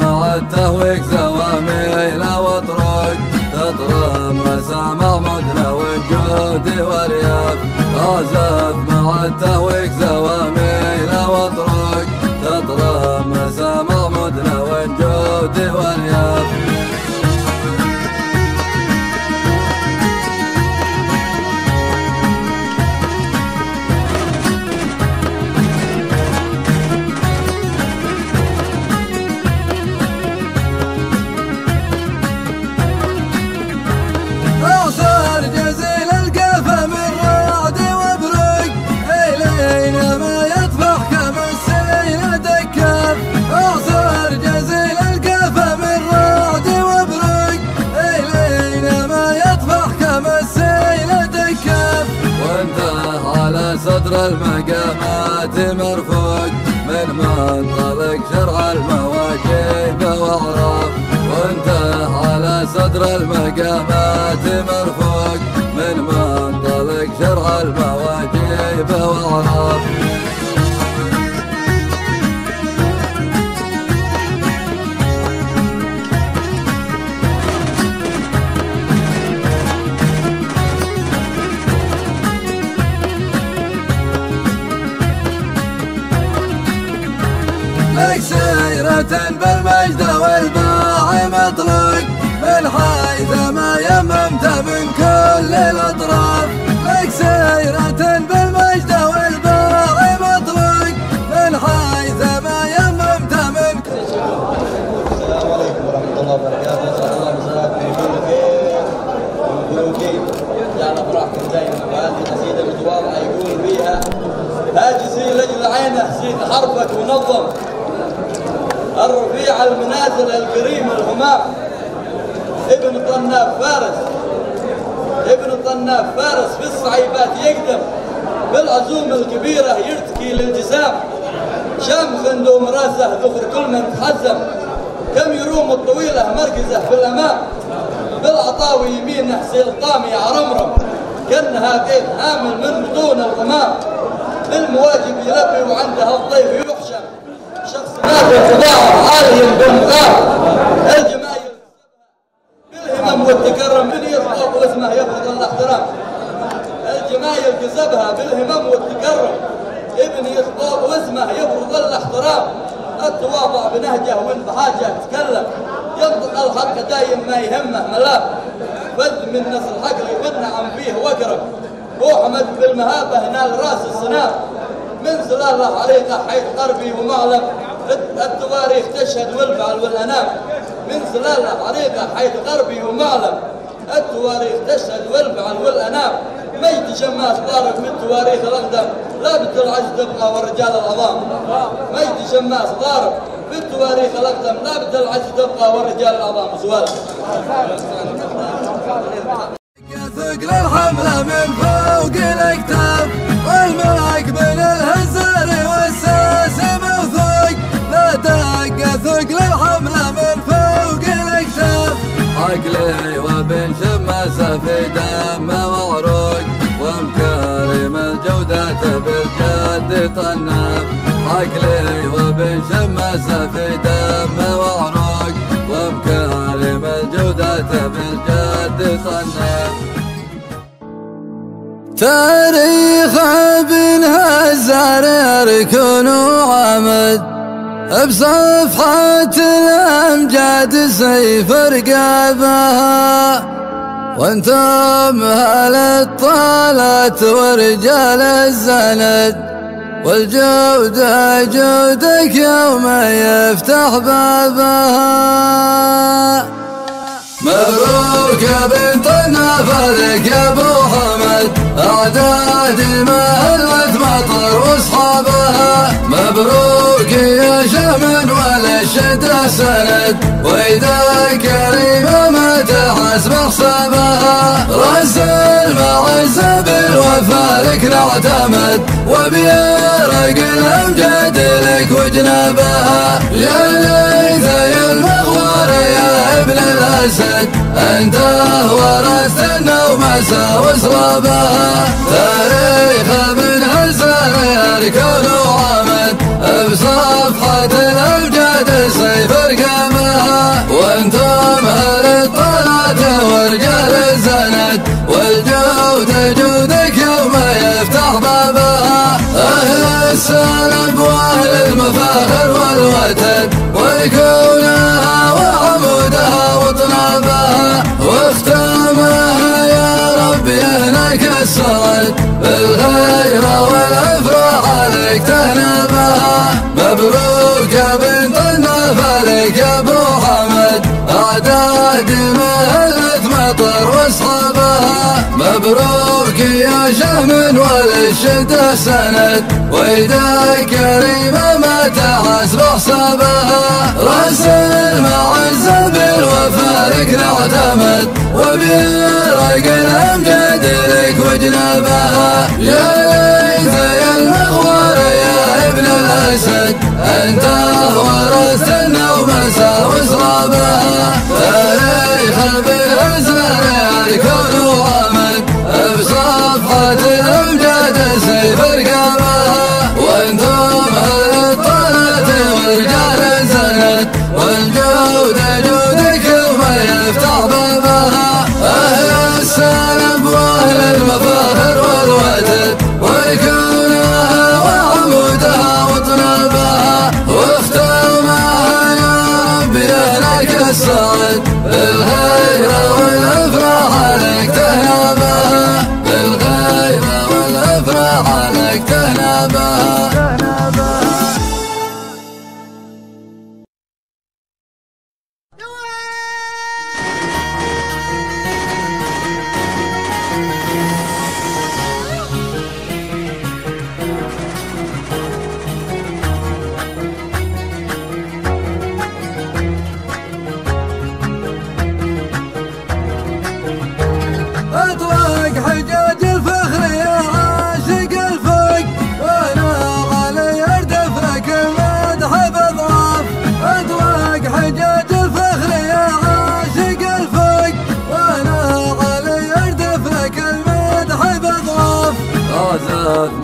مع التهويك زواميل واطرق تطرب مسامع مدنى والجود والرياض عزف مع التهويك زواميل واطرق تطرب مسامع مدنى والجود والرياض. صدر المقامات مرفوع من منطلق شرع المواجب واعراف وانتهى على صدر المقامات مرفوع من منطلق شرع المواجب واعراف. لك سيرة بالمجد والباع مطلق من حيث ما يممت من كل الأطراف لك سيرة بالمجد والباع مطلق من حيث ما يممت من كل الأطراف. السلام عليكم ورحمة الله وبركاته. أسأل الله بصلاة في ملكي يجعل أفراحكم دائما وهذه قصيدة متواضعة يقول فيها هاجسي لأجل عينه حسين حربك منظم الرفيع المنازل الكريم الهمام ابن طناف فارس ابن طناف فارس في الصعيبات يقدم بالعزوم الكبيرة يرتكي للجسام شمس دوم راسه ذخر كل من تحزم كم يروم الطويلة مركزه في الأمام بالعطاوي يمينه سلطامي عرمرم كأنها قيد هامل من بطون الغمام للمواجب يلبي وعندها الضيف يحشم شخص ماذا تضاعف عاليا بالمقام الجمايل بالهمم والتكرم من يطلق واسمه يفرض الاحترام الجمايل كسبها بالهمم والتكرم ابن يطلق واسمه يفرض الاحترام التواضع بنهجه وان بحاجه تكلم ينطق الحق دايم ما يهمه ملام فد من نصر حق اللي بنعم فيه واقرب احمد بالمهابه نال راس الصنام من زلاله عليقه حيث قربي ومعلم التواريخ تشهد والفعل والانام من زلاله عليقه حيث قربي ومعلم التواريخ تشهد والفعل والانام ميت شماس ضارب من التواريخ الاقدم لا بد العز تبقى والرجال العظام ميت شماس ضارب في التواريخ الاقدم لا بد العز تبقى والرجال العظام سؤال ثقل الحمله من فوق الاكتاف والملك بين الهزار والساس موثوق لا دق ثقل الحمله من فوق الاكتاف عقلي وبن طناف عقلي وبن شماس في دم وعروق وبكارم الجودات بالجد طناف. تاريخ ابن هزار يركن وعمد بصفحات الامجاد سيف رقابها، وانتم اهل الطالات ورجال الزند، والجود جودك يوم يفتح بابها. مبروك يا بن طناف لك يا ابو حمد، اعدادي مهلت مطر واصحابها. مبروك يا شمن وللشده سند، واذا كريمه ما تحسب حسابها. راس المعز بالوفا لك نعتمد، وبيرق الامجاد لك وجنابها. يا ليث يا المغوار يا ابن الاسد، انت ورثتنا ومسا وسرابها. تاريخ ابن هزار يركن وعمد بصفحه الامجاد السيف رقامها، وانتم اهل الطلعه ورجال الزند، والجود جودك يوم يفتح بابها. اهل السلب واهل المفاخر والوتد، ولكونها وعمودها وطنابها. واختامها يا ربي هناك السرد، بالغير والافراح عليك تهنبها. مبروك يا بن طناف لك يا ابو حمد، اعدادي مهلت مطر واصحابها. مبروك يا شهم وللشده سند، واذا كريمه ما تحسب حسابها. راس المعز بالوفا لك نعتمد، وبيرق الامجاد لك وجنابها. يا ليث يا المغوار يا ابن الاسد، انت ورثتنا ومسا وسرابها. تاريخ بالازهر يركن وعمد بصفحه الامجاد سيف رقابها. وانتم اهل الطلعه ورجال الزند، والجود جودك يوم يفتح بابها. اهل السلب واهل المفاخر والوتد، ولكونها وعمودها وطنابها. واختامها يا ربي اهلك السعد، بالخير والافراح عليك تهنابها. بالخير والافراح عليك تهنابها.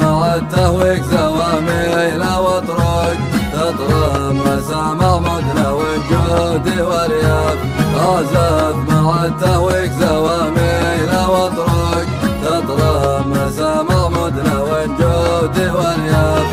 مع التهويك زواميل واطرق تطرمس مع مدنة والجهد والرياض. عزف مع التهويك زواميل واطرق تطرمس مع مدنة والجهد والرياض.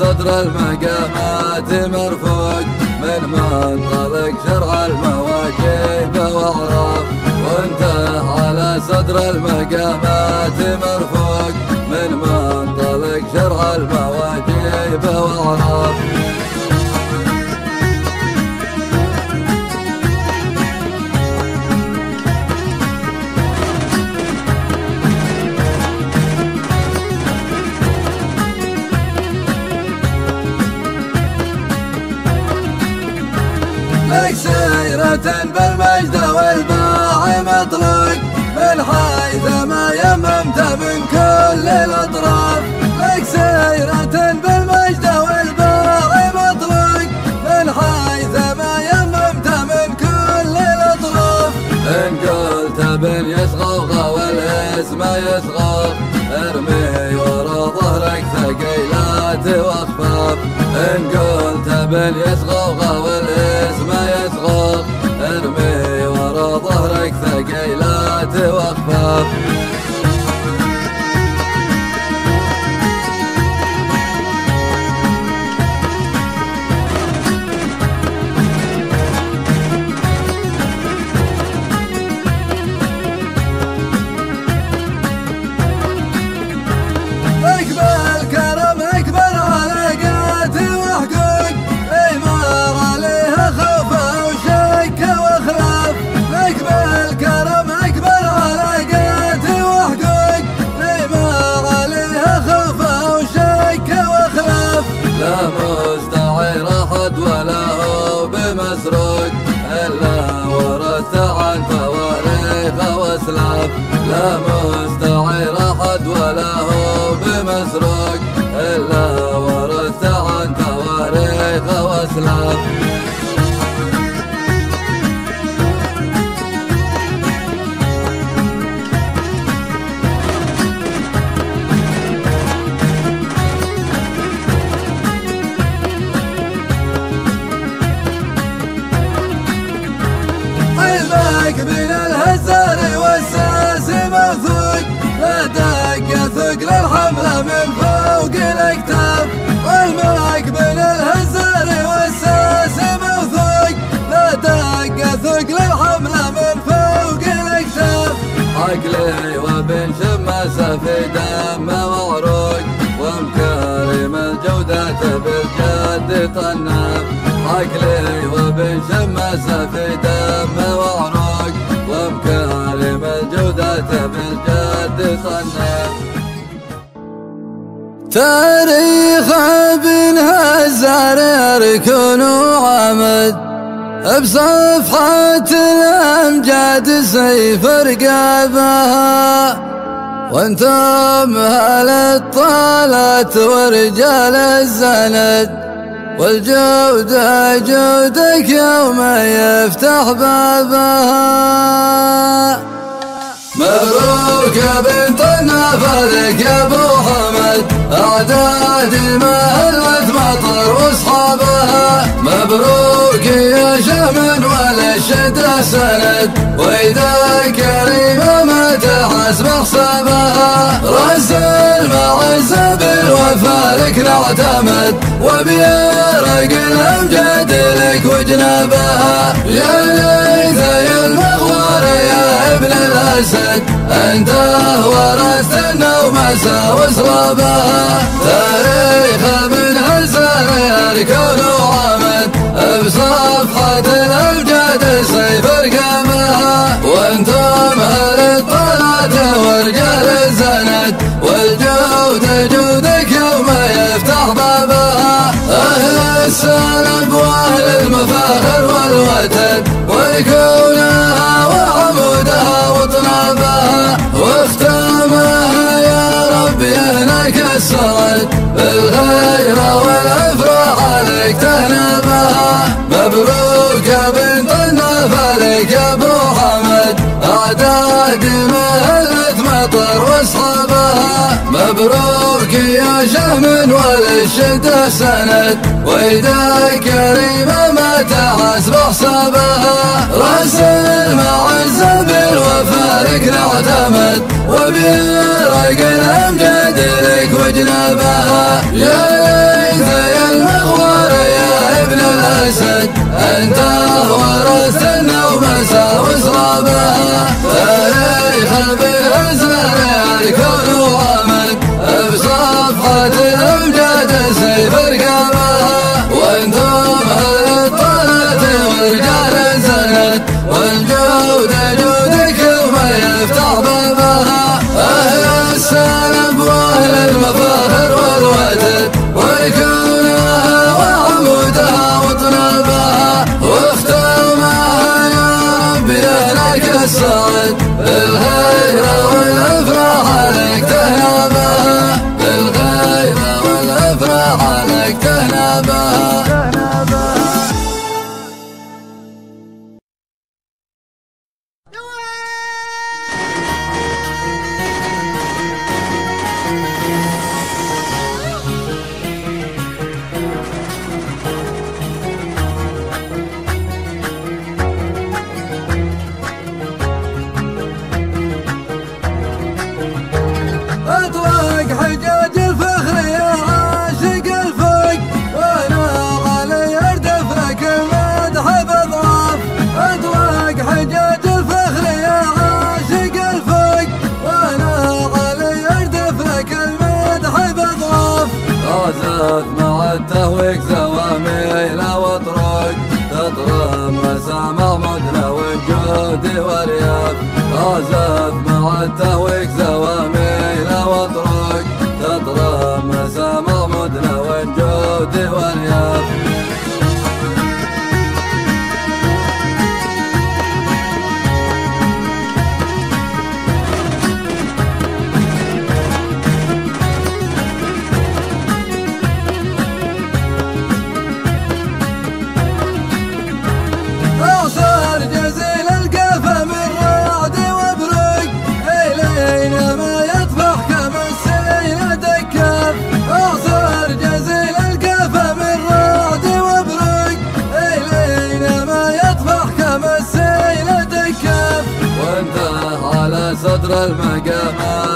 صدر المقامات مرفوق من منطلق شرع المواكب واعراف. وانت على صدر المقامات مرفوق من منطلق شرع المواكب واعراف. بالمجد والباع مطلق من حيث ما يممت من كل الأطراف. لك سيرة بالمجد والباع مطلق من حيث ما يممت من كل الأطراف. إن قلت بن يسغوغ والاسم يسغوغ ارمي ورا ظهرك ثقيلات واخفاف. إن قلت بن يسغوغ والاسم يسغوغ ارمي ورا ظهرك ثقيلات واخفاف. لا مستعي رحد ولا هو بمسروق إلا ورثت عن تواريخ واسلاف. لا مستعي رحد ولا هو بمسروق إلا ورثت عن تواريخ واسلاف. من الهزار والساس مغثوق لا دق ثقل الحمله من فوق الاكتاف. والمعك من الهزار والساس مغثوق لا دق ثقل الحمله من فوق الاكتاف. عقلي وبن شماسه في دم وعروق ومكارم الجوده بالجد طناف. عقلي وبن شماسه في دم وعروق ومكارم الجودة بالجد صنف. تاريخ ابن هزار ركن وعمد بصفحة الأمجاد سيف رقابها. وانتم أهل الطالات ورجال الزند والجودة جودك يوم يفتح بابها. مبروك بن طناف لك يا أبو أحمد أعداد المهلة مطر وأصحابها. مبروك يا شمن وللشدة سند وإذا كريمة ما تحسب حسابها. رأس المعز بالوفا لك نعتمد وبيرق الأمجاد لك وجنابها. يا ليث يا المغوار يا ابن الأسد أنت ورثت النومسا وصلابها. تاريخ ابن هزار الكون وعمد بصفحة الأمجاد سيف رقابها. وانتم أهل الطلعة ورجال الزند والجودة جودك يوم يفتح بابها. أهل السلب وأهل المفاخر والوتد وكونها وعمودها وطنابها. واختامها يا ربي هناك السرد بالغيرة والأفراح عليك تهنبها. مبروك يا بن طناف لك يا أبو أحمد أعداد مهلة مطر وأصحابها. مبروك يا شهم وللشدة سند وإذا كريمة ما تحسب حسابها. رأس المعز بالوفا لك نعتمد وبرق الأمجاد لك وجنابها. يا ليث يا المغوار يا ابن الأسد أنت ورثت النومسا وصلابها. تاريخ ابن هزار الكون وعمد بصفحة الأمجاد سيف رقابها. وانتم أهل الطلعة ورجال الزند والجودة جودك يوم يفتح بابها. أهل السلب وأهل المفاخر والوتد وكونها وعمودها وطنابها. واختامها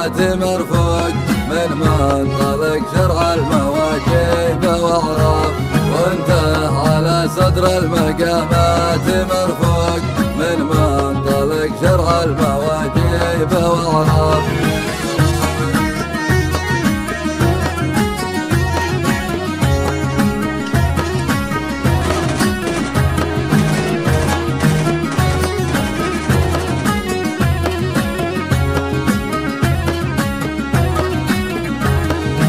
رفعتي مرفوق من منطلق شرع المواكب واعرف، وانتهى على صدر المقامات مرفوق من منطلق شرع المواكب واعرف.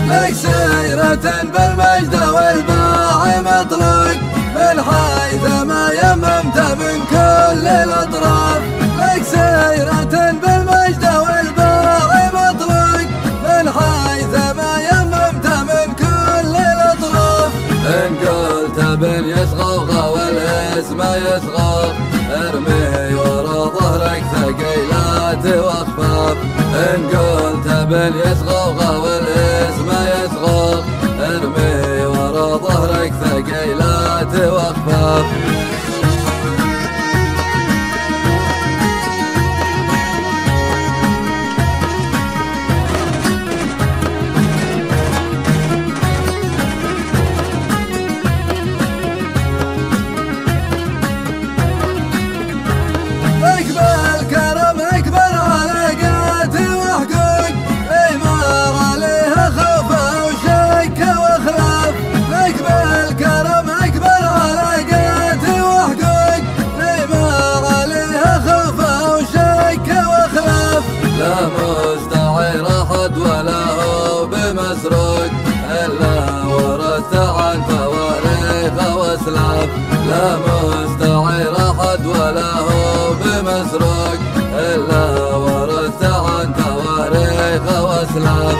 لك سيرة بالمجد والباع مطلق من حيث ما يممت من كل الأطراف، لك سيرة بالمجد والباع مطلق من حيث ما يممت من كل الأطراف. إن قلت بن يسغف والاسم يسغف ارمي ورا ظهرك ثقيلات وأخفاف، إن قلت بن يسغف والاسم يسغف ارمي ورا ظهرك ثقيلات وأخفاف. لا مستعير أحد ولا هو بمسروق إلا ورثت عن تواريخ وأسلاف، لا مستعير أحد ولا هو بمسروق إلا ورثت عن تواريخ وأسلاف.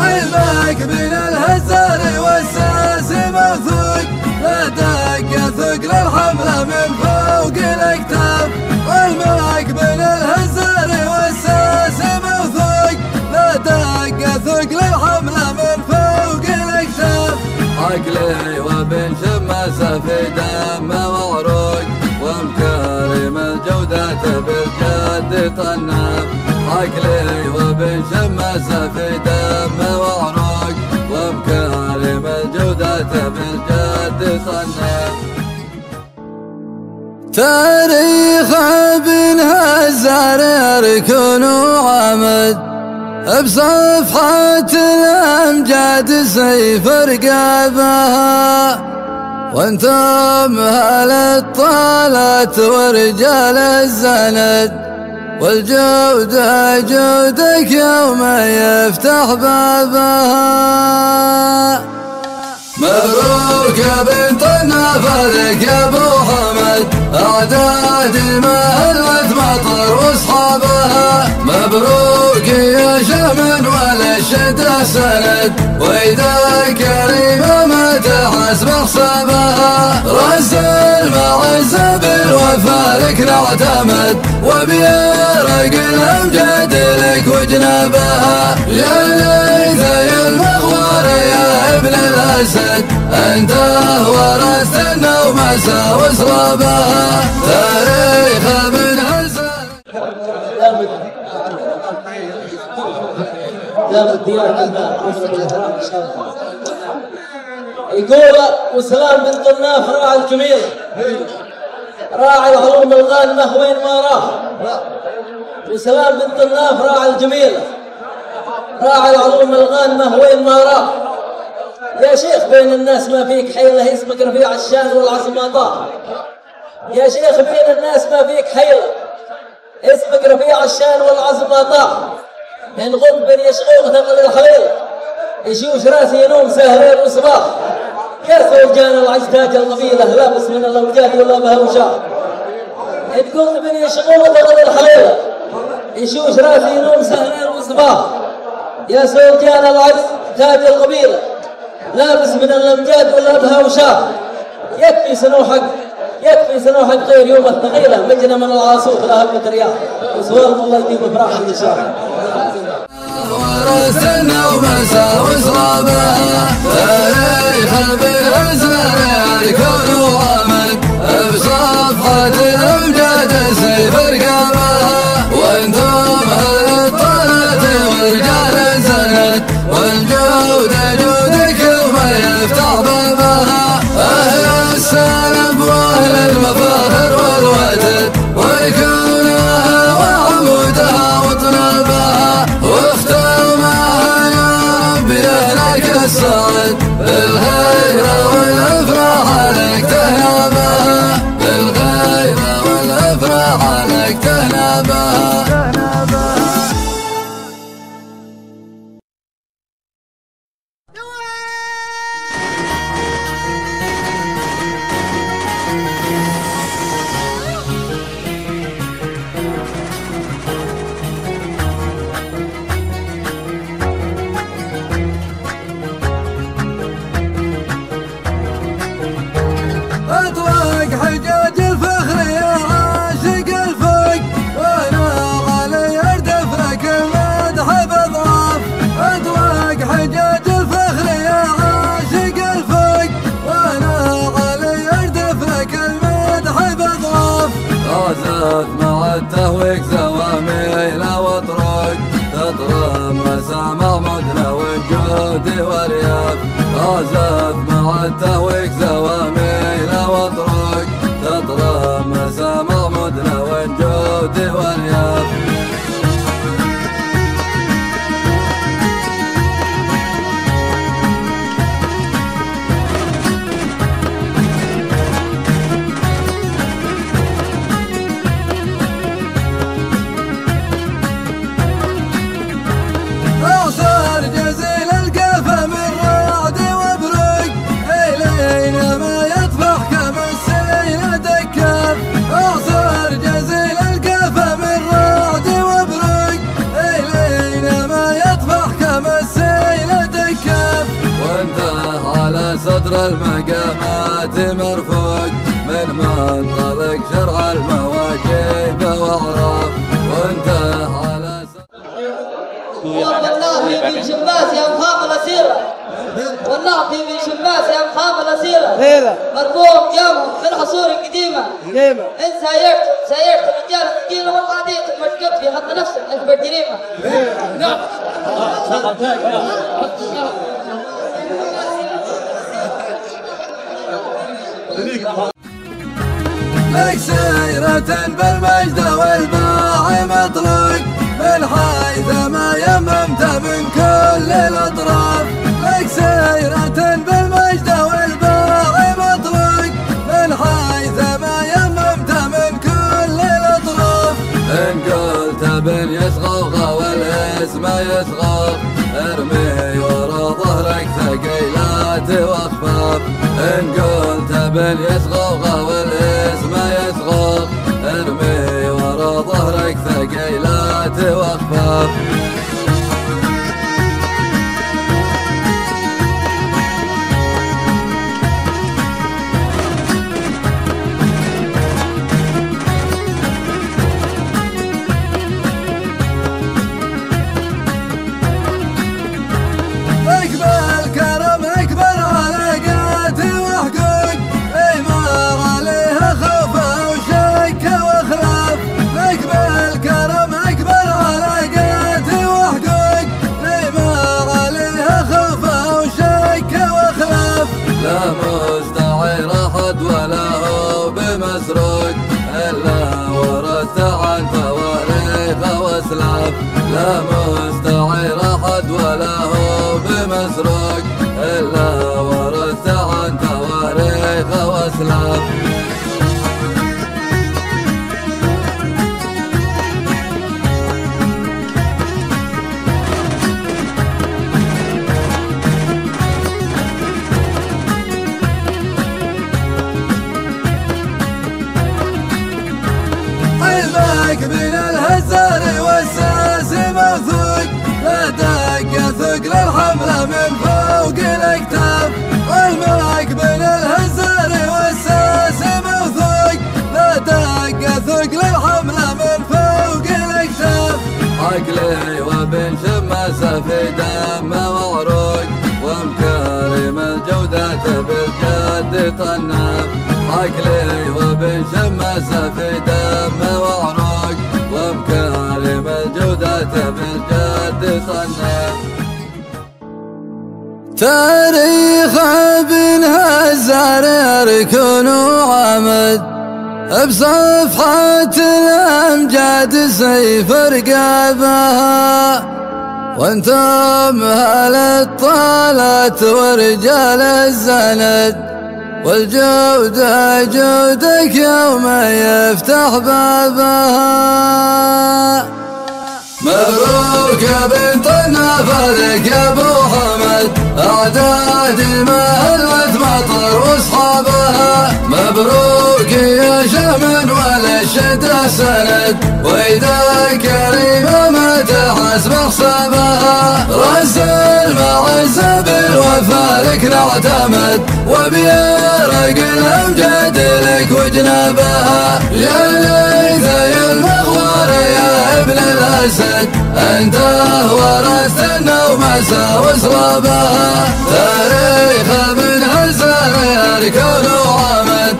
علمك من الهزار والساس موثوق لا دق ثقل الحمله من فوق الاكتاف، علمك من الهزار والساس موثوق لا دق ثقل الحمله من فوق الاكتاف. عقلي وبن شماسه في دم معروق ومكارم الجودات بالجد طناف، عقلي وبن شماسه في دم تاريخ ابن هزار ركن وعمد بصفحة الأمجاد سيف رقابها، وانتم أهل الطالات ورجال الزند والجودة جودك يوم يفتح بابها. مبروك يا بن طناف لك يا ابو حمد، اعدادي ما هلت مطر واصحابها، مبروك يا شمن وللشتاء سند، واذا كريمه ما تحسب حسابها، راس المعز بالوفا لك نعتمد، وبيرق الامجاد لك وجنابها، يا ليث يا المغوار يا ابن الاسد، انت ورثت النوم ساوى سرابها، تاريخ ابن يقول وسلام بن طناف راعي الكبير راعي العلوم الغانمه وين ما راح، وسلام بن طناف راعي الجميله راعي العلوم الغانمه وين ما راح. يا شيخ بين الناس ما فيك حيله اسمك رفيع الشان والعزم ما طاح، يا شيخ بين الناس ما فيك حيله اسمك رفيع الشان والعزم ما طاح، من غضب يشغوغ ثقل الحليل يشوش راسي ينوم سهرين وصباح، كيف وجان العجدات القبيله لابس من الاوجاد ولا بها وشاح، تقول بني شغوله تغني الحليله يشوش راسي ينوم سهرين وصباح، يا سوجان العجز تاج القبيله لابس من الامجاد ولا بها وشاح، يكفي سنوحك يكفي سنه واحد غير يوم الثقيله مجنه من العاصوف لها مئة ريال وصورهم الله يديهم فرح ان شاء الله. ورثنا ومسا وصرابه تاريخ البئر زمان الكون وامل بصفحه الامجاد سيف رقابه وانتم اهل الطلعه ورجال الزند والجود جودكم يفتح بابها اهل السلام واهل المفاخر والوتد وكونها وعمودها وطنابها واختامها يا ربي اهلك السعد بالخير والافراح عليك تهنا بها بالخير والافراح عليك تهنا بها. مع التهويك زواميل واطرق تطرب مسامع مدنة والجود والياف عزف مع التهويك زواميل واطرق تطرب مسامع مدنة والجود والياف. صدر المقامات مرفوق من منطلق شرع المواجيب واعراف وانت على والله في بن شماس يا مخاض الاسيره والله في بن شماس يا مخاض الاسيره مرفوع قيامهم في العصور القديمه ان سايرت سايرت الرجال الثقيله والقاديه المشقق في خط نفسك اكبر جريمه. لك سيرة بالمجد والباع مطلق من حيث ما يممت من كل الاطراف لك سيرة بالمجد والباع مطلق من حيث ما يممت من كل الاطراف ان قلت بن يصغر والاسم يصغر ارمي ورا ظهرك ثقيلات واخفاف ان قلت بن يصغر والاسم يصغر ارمي ورا ظهرك ثقيلات واخفاف. لا مستعير أحد ولا هو بمسرق إلا ورث عن تواريخ وأسلاف. علمك من الهزار والساس موثوق لا دق ثقل الحمله من فوق الاكتاف علمك من الهزار والساس مكاري وبن شماس في دم وعروج ومكاري من جودة بالجد طناف عقلي وبن شماس في دم وعروج ومكاري من جودة بالجد طناف. تاريخ ابن هزار يركن وعمد بصفحة الأمجاد سيف رقابها، وانتم أهل الطالات ورجال الزند، والجودة جودك يوم يفتح بابها. مبروك يا بن طناف لك يا أبو أحمد، أعدادي ما هلت مطر وأصحابها. مبروك يا شمن ولا الشدة سند، وإذا كريمة ما تحسب حسابها. رأس المعز بالوفا لك نعتمد، وبيرق الأمجاد لك وجنابها. يا ليث يا المغوار يا ابن الأسد، أنت ورثتنا ومسا وسرابها. تاريخ ابن هزار يركن وعمد،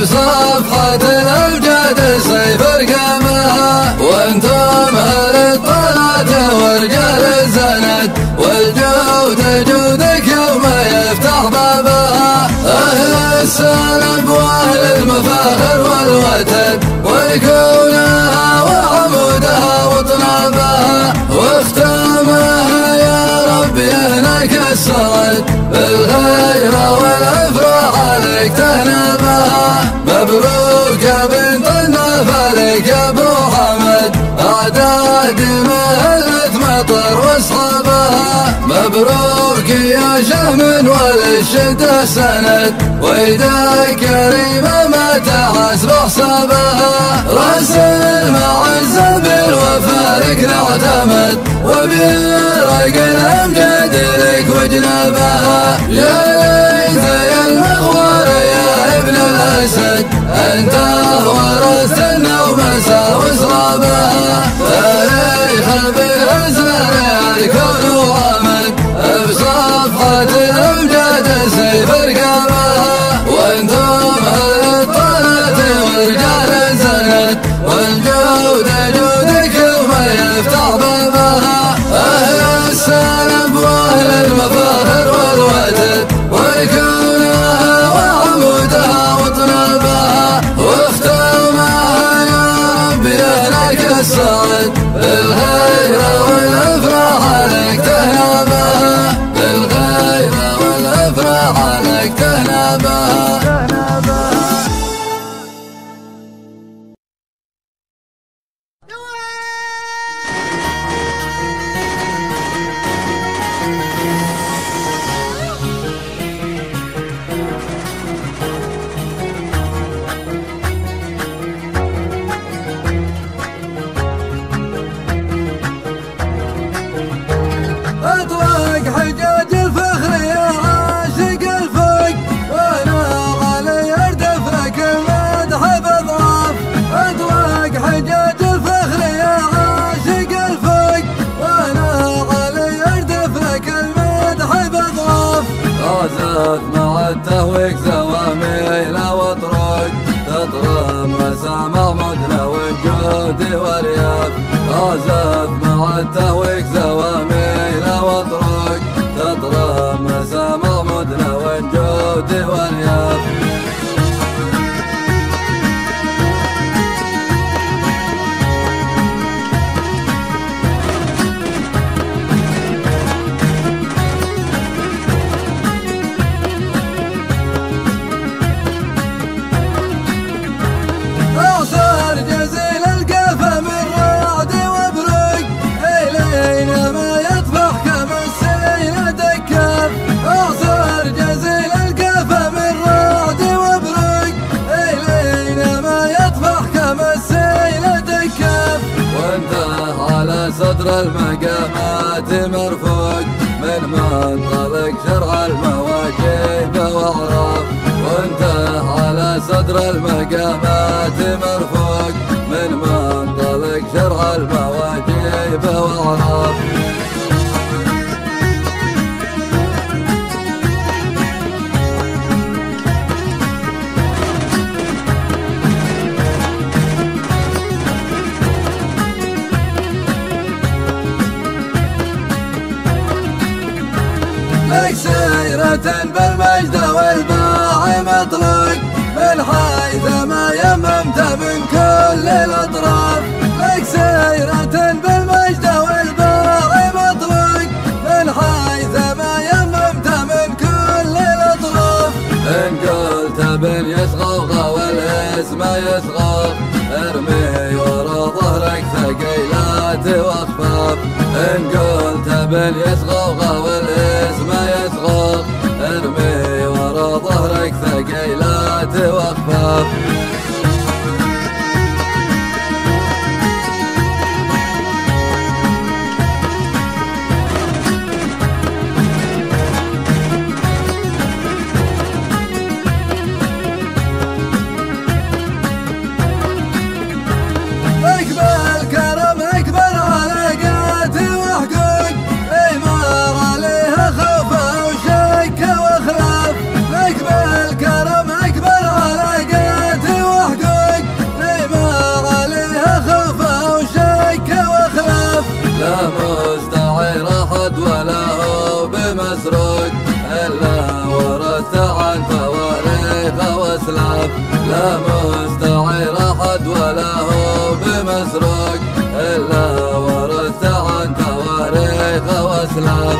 بصفحة الأمجاد السيف رقامها. وانتم أهل الطلعة ورجال الزند، والجود جودك يوم يفتح بابها. أهل السلام وأهل المفاخر والوتن، ولكونها وعمودها وطنابها. واختامها يا ربي هناك السرد، بالغيرة والأفراح عليك تهنا بها. مبروك يا بن طناف لك يا أبو أحمد، أعدادي ما هلت مطر وأصحابها. مبروك يا شهم وللشدة سند، وإذا كريمة ما تحسب حسابها. رأس المعز بالوفا لك نعتمد، وبرق الأمجاد لك وجنابها. يا ليث يا المغوار يا ابن الأسد، أنت ورثتنا ومسا وسرابها. تاريخ بالأزهر الكون وعمد، بصفحة الأمجاد سيف رقابها. وانتم أهل الطلعة ورجال الزند، والجودة جودك يوم يفتح بابها. أهل السلام وأهل المفاخر والوتد، ولكونها وعمودها وطنابها. واختامها يا ربي أهلك السعد، بالغيرة والأفراح لك تهنا بها. بالغيرة والأفراح لك تهنا بها. تهويك زواميل واطرق تطرمس مع مدنة والجود والياف. عزف مع التهويك زواميل واطرق تطرمس مع مدنة والجود والياف. صدر المقامات مرفوع من منطلق شرع المواجيب واعراف. وانت على صدر المقامات مرفوع من منطلق شرع المواجيب واعراف. الغراب. لك سيرة بالمجد والباع مطلق من حيث ما يممت من كل الأطراف. لك سيرة بالمجد والباع مطلق من حيث ما يممت من كل الأطراف. إن قلت بن يسغوغ والاسم يسغوغ ارمي ورا ظهرك ثقيلات وأخفاف. إن قلت بن يسغوغ والاسم يسغوغ ارمي ورا ظهرك ثقيلات وأخفاف. إلا ورث عن تواريخ واسلاف. لا مستعير أحد ولا هو بمسروق إلا ورث عن تواريخ واسلاف.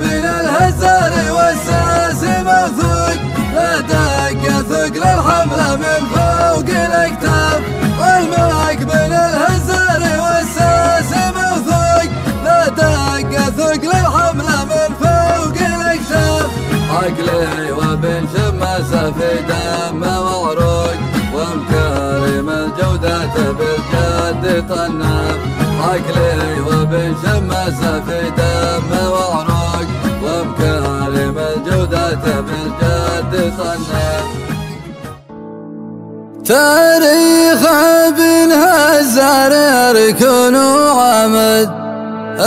من الهزار والساس موثوق لا دق ثقل الحمله من فوق الاكتاف. والمعك من الهزار والساس موثوق لا دق ثقل الحمله من فوق الاكتاف. عقلي وبن شماسه في دم وعروق ومكارم الجودات بالجد طناف. عقلي وبن شماسه في دم وعروق ومكارم الجودات بالجد صناف. تاريخ ابن هزار ركن وعمد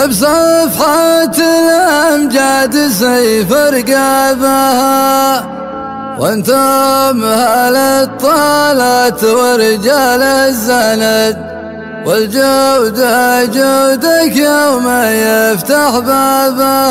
بصفحة الأمجاد سيف رقابها. وانتم أهل الطالات ورجال الزند والجودة جودك يوم يفتح بابها.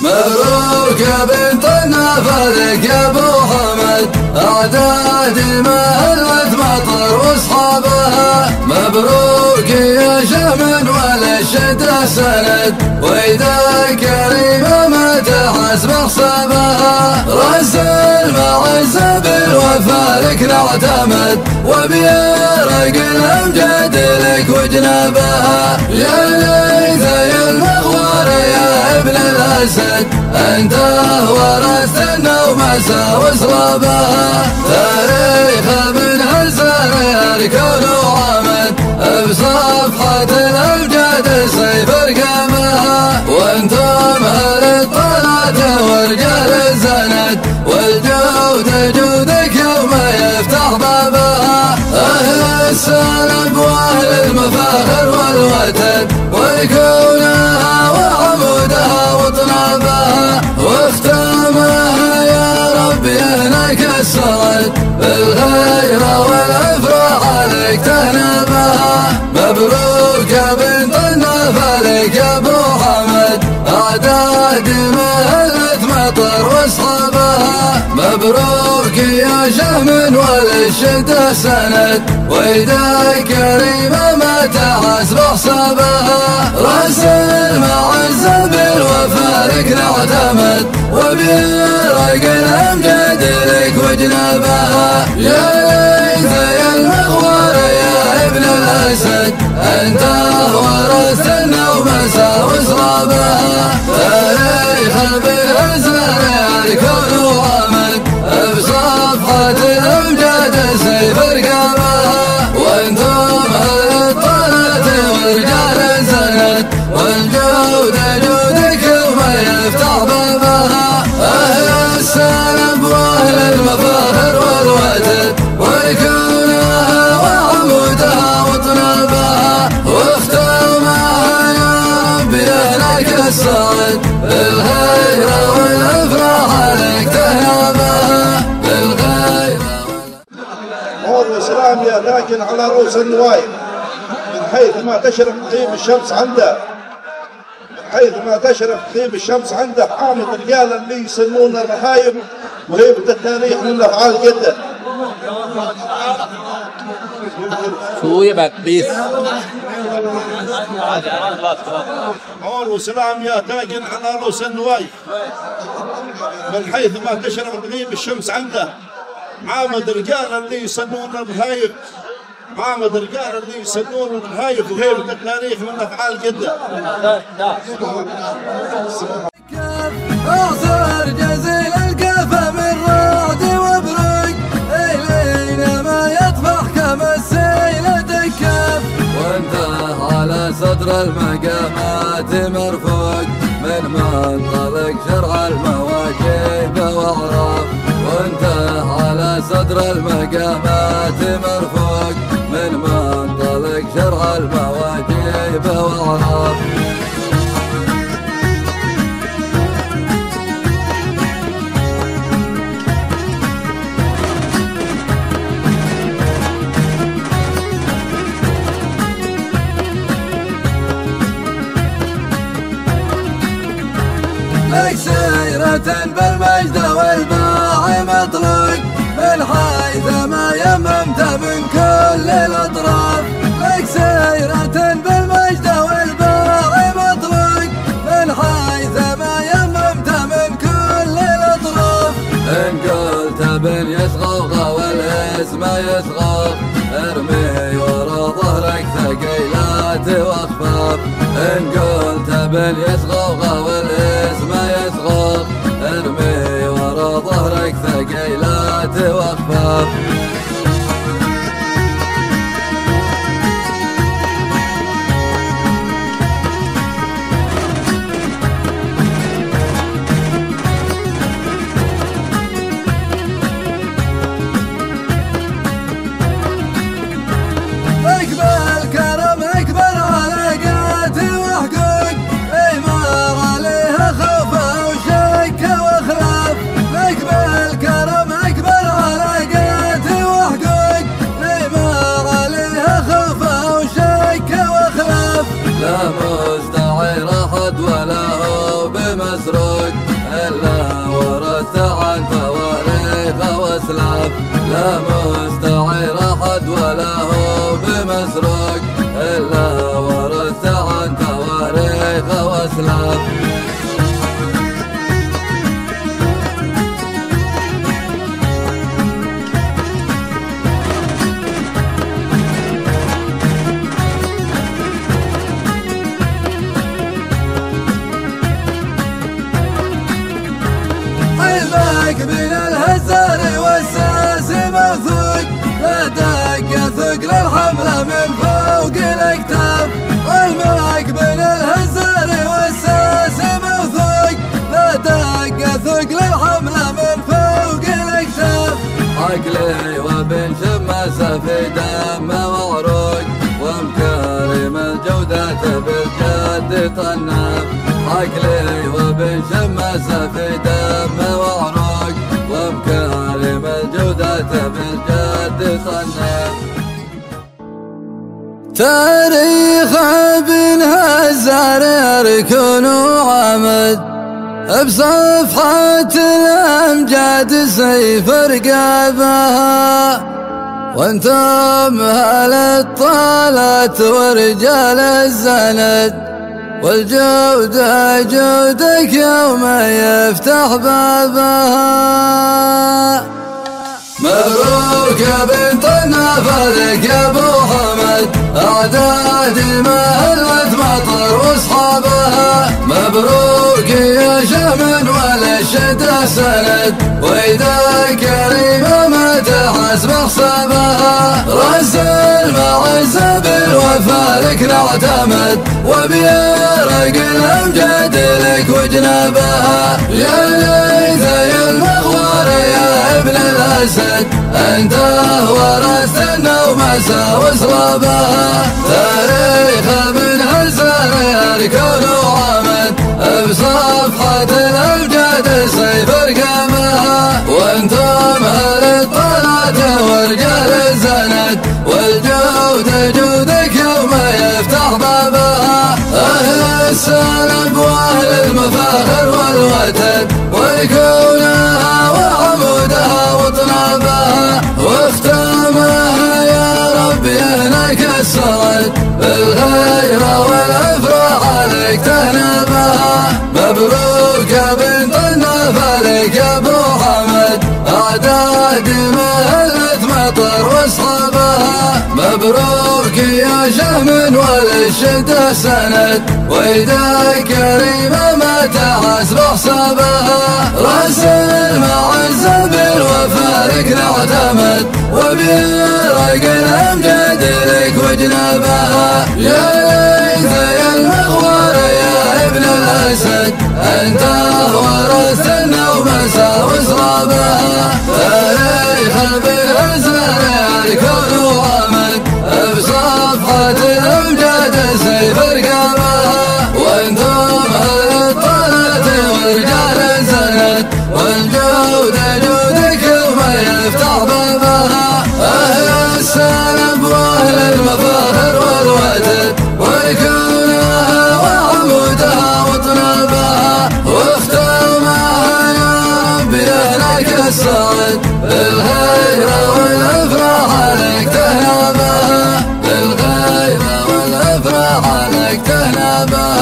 مبروك يا بن طناف لك يا أبو أحمد أعدادي مهلت مطر وأصحابها. مبروك يا شمن والشتاء سند وإذا كريمة ما تحسب حسابها. رأس المعز بالوفا لك نعتمد وبيرق الأمجاد لك وجنابها. يا ليث يا المغوار يا ابن الأسد أنت ورثت النوم وصلابها. تاريخ ابن هزار الكون وعمد بصفحة الأمجاد سيف رقابها. وانتم أهل الطلعة ورجال الزند والجودة جودك يوم يفتح بابها. أهل السلب وأهل المفاخر والوتد ولكونها وعمودها وطنابها. واختامها يا ربي هناك السرد بالغيرة والأفراح عليك تهنا بها. مبروك يا بن طناف لك يا أبو أحمد أعدادي مهلت مطر وأصحابها. مبروك يا شهم والشتاء سند وإيداك كريمة ما تحسب حسابها. رأس المعز بالوفا لك نعتمد وبيرق الأمجاد لك وجنابها. يا ليث يا المغوار يا ابن الأسد أنت ورثت النوم وصلابها. تاريخ ابن هزار الكون وعمد بصفحة الأمجاد سيف رقابها. رؤوس النوايب من حيث ما تشرف طيب الشمس عنده من حيث ما تشرف طيب الشمس عنده حامض الرجال اللي يسمون الرهايب وهيبة التاريخ منه عال جدا. سويبت بيس عور سلام يا تاجن على رؤوس النوايب من حيث ما تشرف طيب الشمس عنده عامد رجال اللي يسمون الرهايب عامد رجال اللي يسمون الرهايب وهيبة التاريخ من افعال جده. اغزر جزيل القفا من رعد وبرق الينا ما يطفح كما السيل تكف وانتهى على صدر المقامات مرفوق من منطلق شرع المواكب واعراف وانتهى على صدر المقامات مرفوق من منطلق شرع المواكب واعراف. لك سيرة بالمجد والباع مطلق من حيث ما يممت من كل الأطراف لك سيرة بالمجد والباع مطلق من حيث ما يممت من كل الأطراف إن قلت بن يشغوغ والاسم يشغوغ ارمي ورا ظهرك ثقيلات وأخفاف إن قلت بن يشغوغ والاسم يشغوغ ارمي ورا ظهرك ثقيلات وأخفاف. لا مستعير أحد ولا هو بمسرق إلا ورث عن تواريخ وأسلاف. حلمك من الهزار والساس مثوق لا دق ثقل الحمله من فوق الاكتاف حلمك من الهزار والساس مثوق لا دق ثقل الحمله من فوق الاكتاف عقلي وبن شماس في دم وعروق ومكارم الجوده بالجد طناف عقلي وبن شماس في دم وعروق ومكارم الجودة بالجد صنف. تاريخ ابن هزار يركن وعمد بصفحة الأمجاد سيف رقابها وانتهى مهلت طالت ورجال الزند والجودة جودك يوم يفتح بابها. مبروك يا بن طناف لك يا ابو حمد اعدادي مهلت مطر واصحابها مبروك يا شمن والشتاء سند واذا كريمه ما تحسب حسابها راس المعز بالوفا لك نعتمد وبيرق الامجاد لك وجنابها يا ليث يا المغوار يا ابن الاسد انت ورثتنا ومسا وصلابها. تاريخ ابن هزار الكون وعمد بصفحه الامجاد سيف رقابها وانتم اهل الطلعه ورجال الزند والجو جود جودك يوم يفتح بابها أهل السلب وأهل المفاخر والوتن ولكونها وعمودها وطنابها واختامها يا ربي هناك السرد بالغير والأفراح عليك تهنبها مبروك يا بن طناف عليك يا أبو أحمد أعدادي مهلت مطر واصحابها مبروك يا شهم والشدة سند ويدا كريمة ما تحسب حسابها رأس المعز بالوفارك نعتمد وبرق الأمجاد لك وجنابها يا ليث يا المغوار يا ابن الأسد أنت ورثت النوم وسرابها فريحا بالأزهر الكون وأمد بصفحة الأمجاد سيف رقابها وانتم أهل الطلة ورجال الزند والجود جودك يوم يفتح بابها أهل السلب وأهل المفاخر والوتد ولكونها وعمودها وطنابها واختامها يا ربي أهلك السعد بالخير والأفراح عليك تهنبها بالخير والأفراح عليك تهنبها.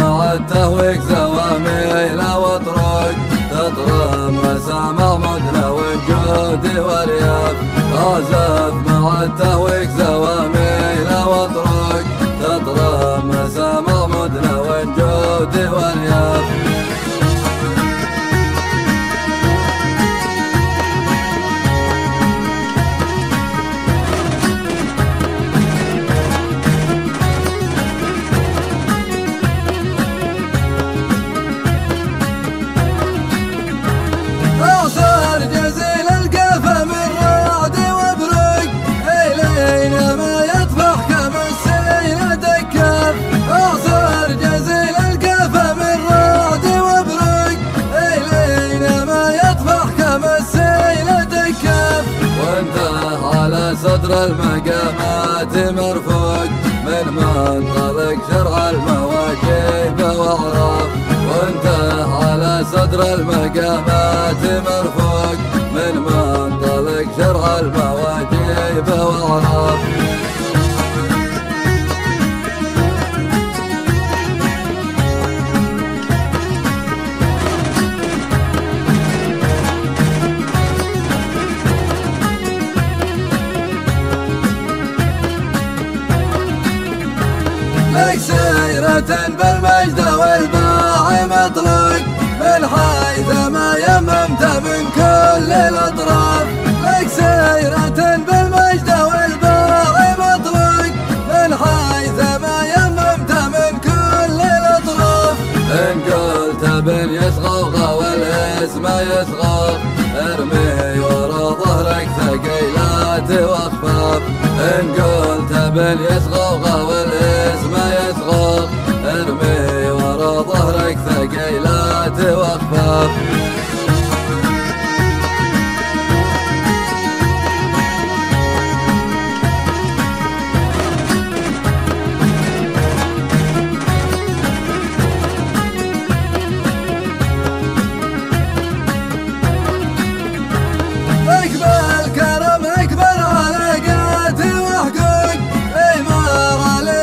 مع التهويك زواميل واطرق تطرب مسامع مدنى والجود والياف عزف مع التهويك زواميل واطرق تطرب مسامع مدنى والجود والياف. صدر المقامات مرفوع من منطلق شرع المواجب واعراف وانتهى على صدر المقامات مرفوع من منطلق شرع المواجب واعراف. لك سيرة بالمجد والباع مطلق من حيث ما يممت من كل الأطراف لك سيرة بالمجد والباع مطلق من حيث ما يممت من كل الأطراف إن قلت بن يصغوغ والاسم يصغوغ ارمي ورا ظهرك ثقيلات واخفاف إن قلت بن يصغوغ والاسم يصغر ارمي ورا ظهرك ثقيلات واخفاف. اقبل كرم اكبر على قاتل وحقوق اي ما عليك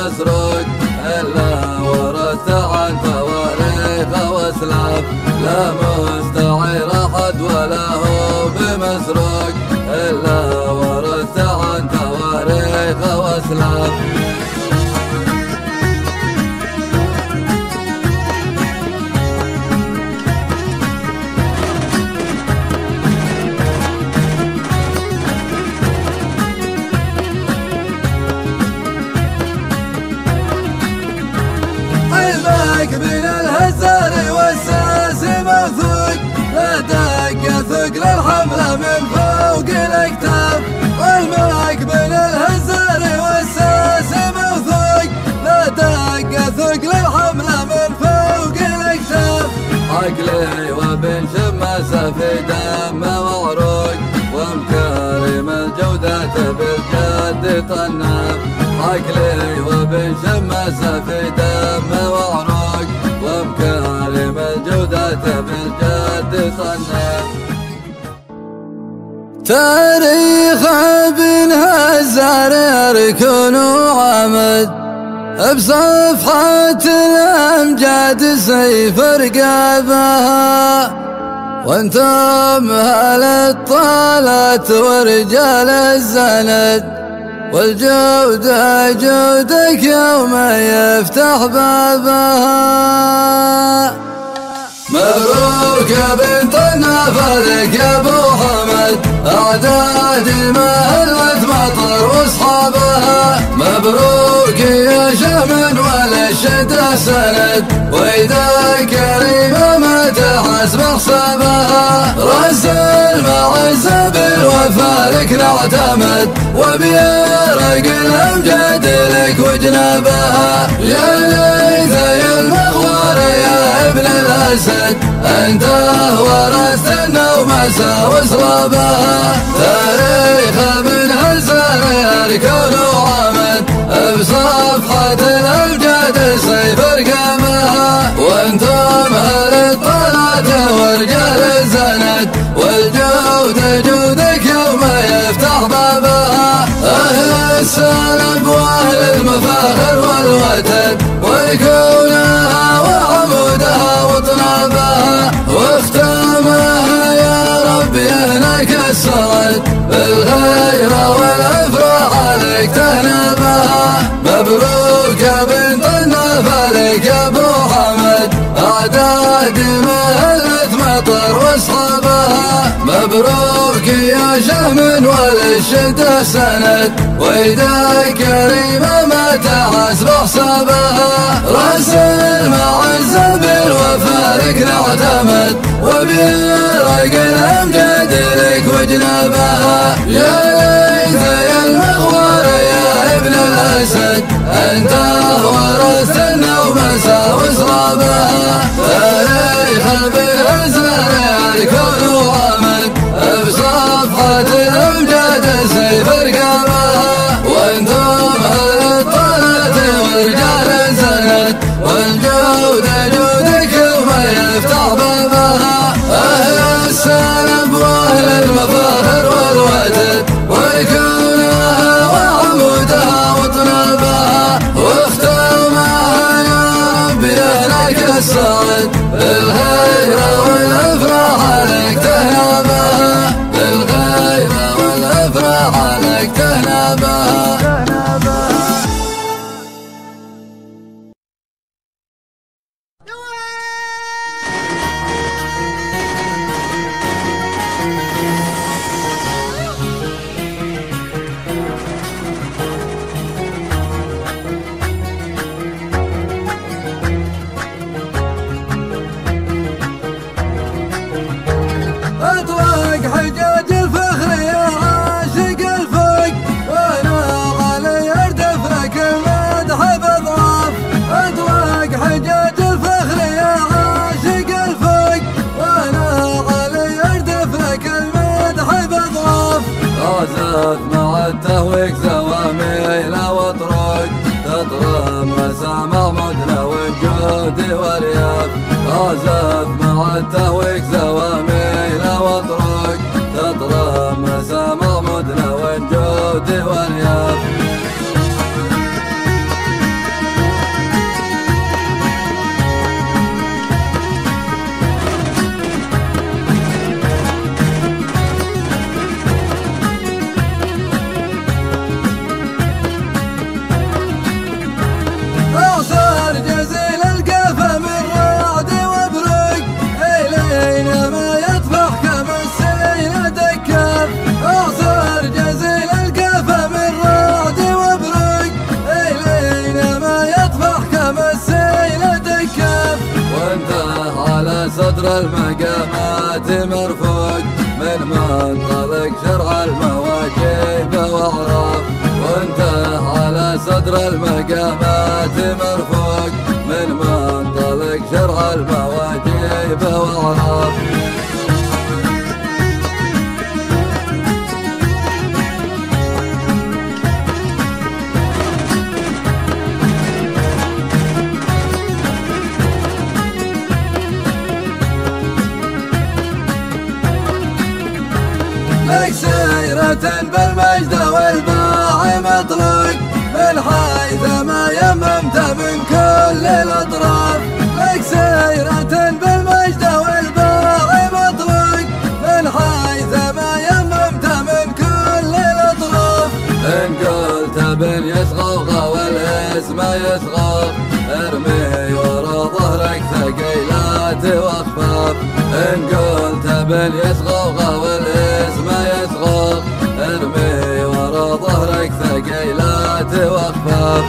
مزروق إلا ورا سعد فواريخ واسلاب، لا مستعير أحد ولا هو بمزروق إلا ورا سعد فواريخ واسلاب. عيبك من الهزار والساسي موثوق، لا دق ثقل الحمله من فوق الاكتاف. عيبك من الهزار والساسي موثوق، لا دق ثقل الحمله من فوق الاكتاف. عقلي وابن شماسه في دم وعروق، ومكارم الجودات بالجد طناف. عقلي وابن شماسه في دم وعروق، ومكارم الجودات بالجد صناف. تاريخ ابن هزار ركن وعمد، بصفحات الامجاد سيف رقابها، وانتم اهل الطالات ورجال الزند، والجودة جودك يوم يفتح بابها. مبروك يا بن طناف لك يا ابو حمد، اعدادي ما هلت مطر واصحابها. مبروك يا شمن وللشدة سند، واذا كريمة ما تحسب حسابها. راس المعز بالوفا لك نعتمد، وبيرق الامجاد لك وجنابها. يا ليث يا المغوار يا ابن الاسد، انت ورثت النومسا وسرابها. تاريخ ابن هزار الكون وعمد، بصفحة الامجاد سيف رقامها. وانتم اهل الطلعة ورجال الزند، والجودة جودك يوم يفتح بابها. اهل السلب واهل المفاخر والوتد، ولكونها وعمودها وطنابها. واختامها يا ربي هناك السرد، بالغير والافراح عليك تهنبها. مبروك يا بن طناف لك يا ابو حمد، اعدادي ما هلت مطر واصحابها. مبروك يا شهم وللشده سند، واذا كريمه ما تحسب حسابها. راس المعز بالوفا لك نعتمد، وبيرق الامجاد لك وجنابها. يا ليث يا المغوار يا ابن الاسد، انت ورثت النومسا وسرابها. تاريخ ابن هزار الكون وعمد، بصفحة الامجاد سيف رقابها. وانتم اهل الطلعة ورجال الزند، والجودة جودك يوم يفتح بابها. اهل السلب واهل المفاخر والوتد، ولكونها وعمودها وطنابها. مسيلة الكف وانتهى على صدر المقامات مرفوع من منطلق شرع المواكب واعراف وانتهى على صدر المقامات مرفوع من منطلق شرع المواكب واعراف. لك سيرة بالمجد والباع مطلق من حيث ما يممت من كل الأطراف. لك سيرة بالمجد والباع مطلق من حيث ما يممت من كل الأطراف. إن قلت باليسغوغ والاسم يسغوغ ارمي ورا ظهرك ثقيلات وأخفاف. إن قلت باليسغوغ والاسم يسغوغ ارمي ورا ظهرك ثقيلات واخفاف.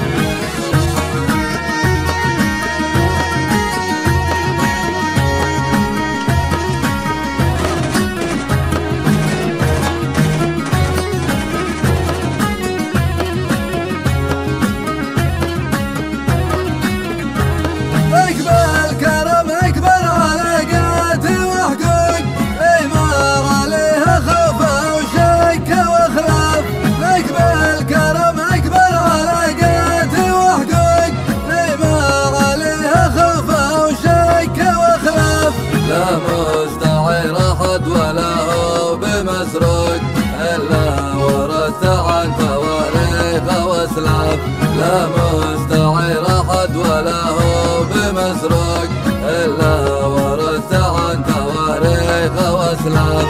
لا مستعي راحت ولا هو بمسروق إلا ورثت عن تواريخ واسلاف. لا مستعي راحت ولا هو بمسروق إلا ورثت عن تواريخ واسلاف.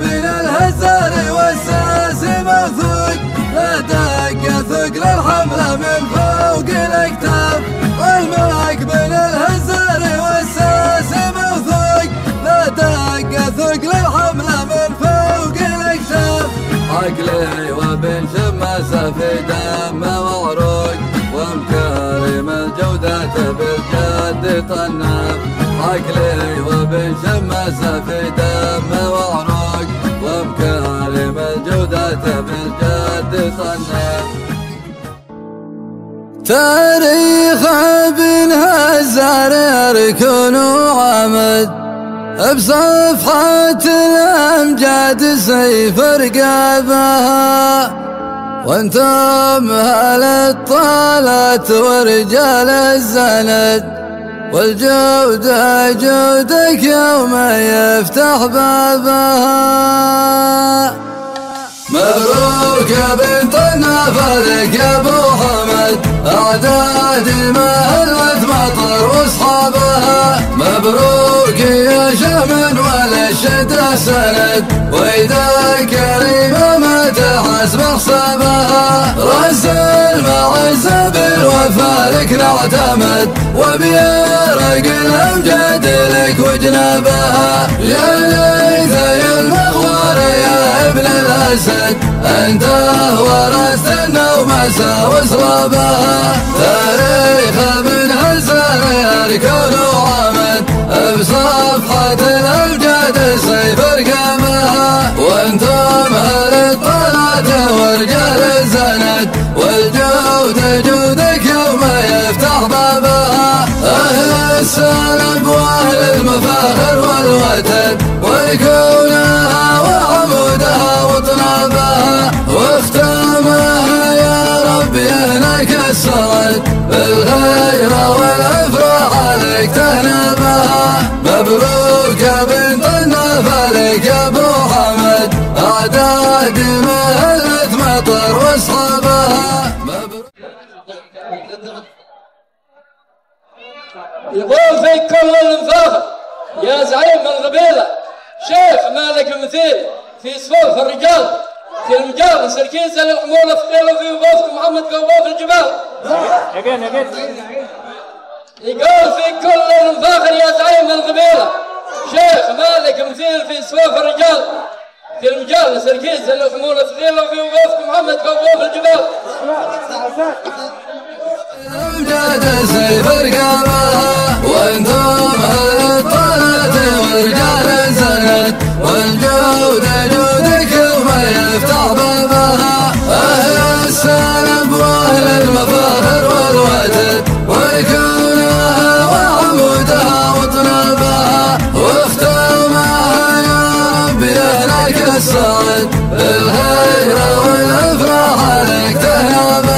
من الهزار والساس مغثوق لا دق ثقل الحمله من فوق الاكتاف. والمعك من الهزار والساس مغثوق لا دق ثقل الحمله من فوق الاكتاف. عقلي وبن شماسه في دم وعروق ومكارم الجوده بالجد طناف. عقلي وبن شماسه في دم وعروق ومكارم الجودة بالجد صنف. تاريخ ابن هزار يركن وعمد بصفحة الأمجاد سيف رقابها وانتم أهل الطالات ورجال الزند والجودة جودك يوم يفتح بابها. مبروك بن طناف لك أبو أحمد أعداد المهلة مطر وأصحابها. مبروك يا شمن والشدة سند وإذا كريمة ما تحسب حسابها. رأس المعز بالوفا لك نعتمد وبيرق الأمجاد لك وجنابها. يا ليث يا المغوار يا ابن الأسد أنت ورثت النومس وصلابها. تاريخ ابن هزار يركن وعمد بصفحة الأمجاد السيف رقامها. وانتم أهل الطلعة ورجال الزند والجودة جودك يوم يفتح بابها. أهل السلب وأهل المفاخر والوتن ولكونها وعمودها وطنابها. واختامها يا ربي هناك السرد بالغيرة والأفراح عليك تهنابها. مبروك يا بن طناف لك أبو أحمد أعداد مهلة مطر وأصحابها. يقول فيك كل الفخر يا زعيم القبيلة شيخ مالك مثيل في صفوف الرجال في المجال سلكين سل الحمولة في قيلة في وقفت محمد قوباف الجبال. نقين نقين يقول في كل الفاخر يا زعيم القبيلة شيخ مالك مثيل في سواف الرجال. في المجال سلكين سل الحمولة في قيلة في وقفت محمد قوباف الجبال. أمجاد السيف رقابة وانتم أهل الطلة ورجال الزند والجود جودكم يفتح بابها أهل السلام وأهل المفاخر والوتد وكونها وعمودها وطنابها واختمها يا رب لك الصعد الهيرة والأفراح لك تهنى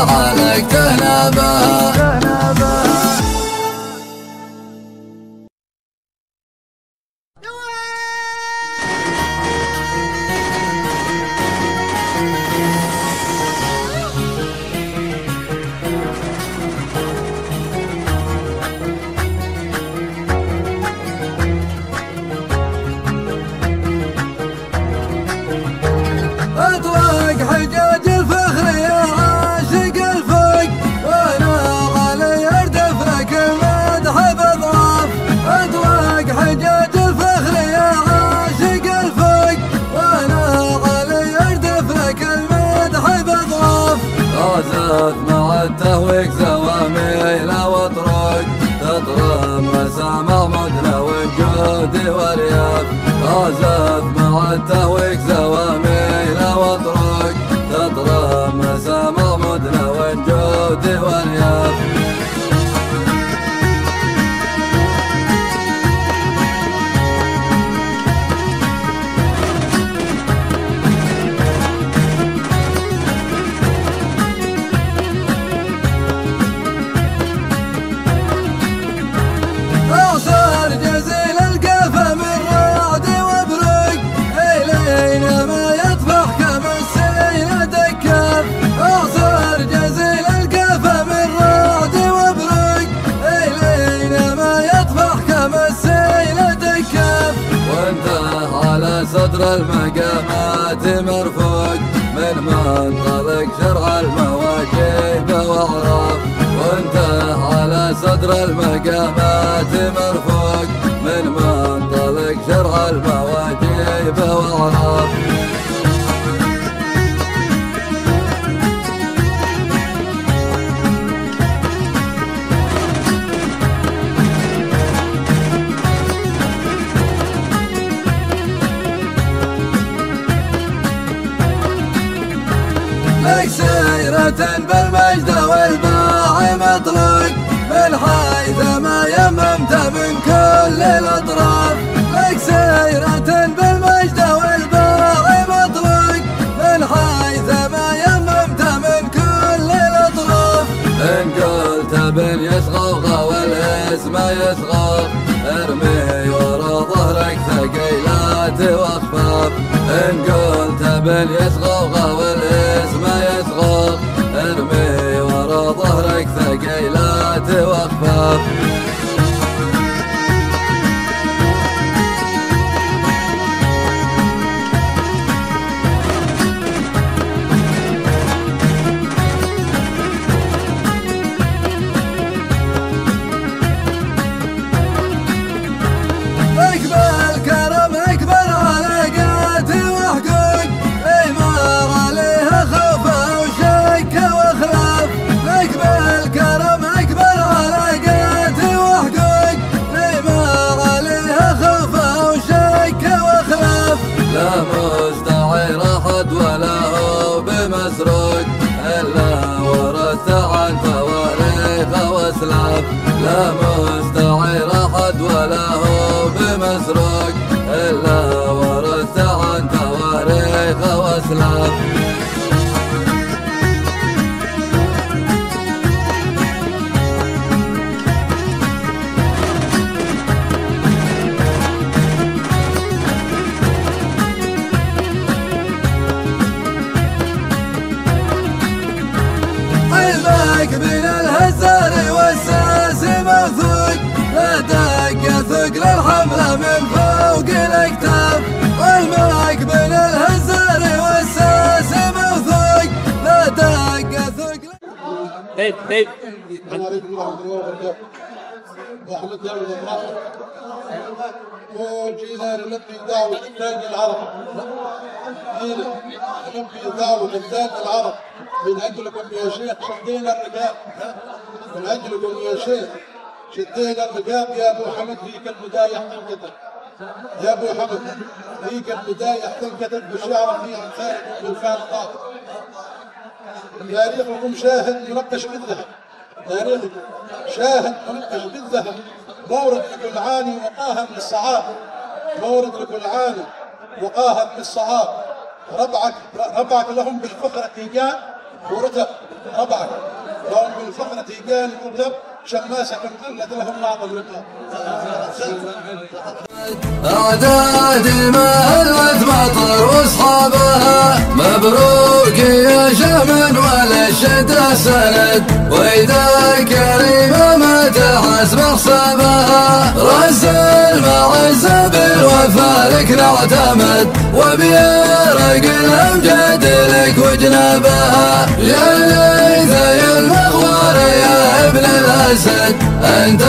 عليك تنابها. مع التهويك زواميل واطرق تضرب مسامع مدنى والجود والرياض. عزف مع التهويك زواميل واطرق تضرب مسامع مدنى والجود والرياض. صدر المقامات مرفوع من منطلق شرع المواجيب واعراف. وانتهى على صدر المقامات مرفوع من منطلق شرع المواجيب واعراف. لك سيرة بالمجد والباع مطلق من حيث ما يممت من كل الأطراف. لك سيرة بالمجد والباع مطلق من حيث ما يممت من كل الأطراف. إن قلت بن يصغى والاسم يصغى ارمي ورا ظهرك ثقيلات واخفاف. إن قلت بن يصغى والاسم يصغر ارمي ورا ظهرك ثقيلات واخفاف. لا مستعير أحد ولا هو بمسرق إلا ورث عن تواريخ وأسلاف. لا دق ثقل الحمرة من فوق الأكتاف. طيب طيب السلام عليكم ورحمة الله وبركاته. ورحمة الله وبركاته. وجينا نلبي دعوة بلاد العرب. جينا نلبي دعوة بلاد العرب من أجلكم يا شيخ شدينا الرقاب. من أجلكم يا شيخ شدينا الرقاب يا أبو حمد فيك البداية حقيقة. يا أبو حمد فيك البداية احتنكتت بشعر فيها خالد بن فهد طاهر. تاريخكم شاهد منقش بالذهب. تاريخكم شاهد منقش بالذهب. مورد لكلعاني وقاها من الصعاب. مورد لكلعاني وقاها من الصعاب. ربعك ربعك لهم بالفخر تيجان ورتب. ربعك لهم بالفخر تيجان ورتب. شماسة كنت لهم بعض اللقاء. أعداد المألوذ مطر وأصحابها مبروك يا شمن ولا شدة سند وإذا كريمة ما تحسب حسابها رأس المعز بالوفا لك نعتمد وبيرق الأمجاد لك وجنابها يا ليث يا المغوار يا ابن الأسد أنت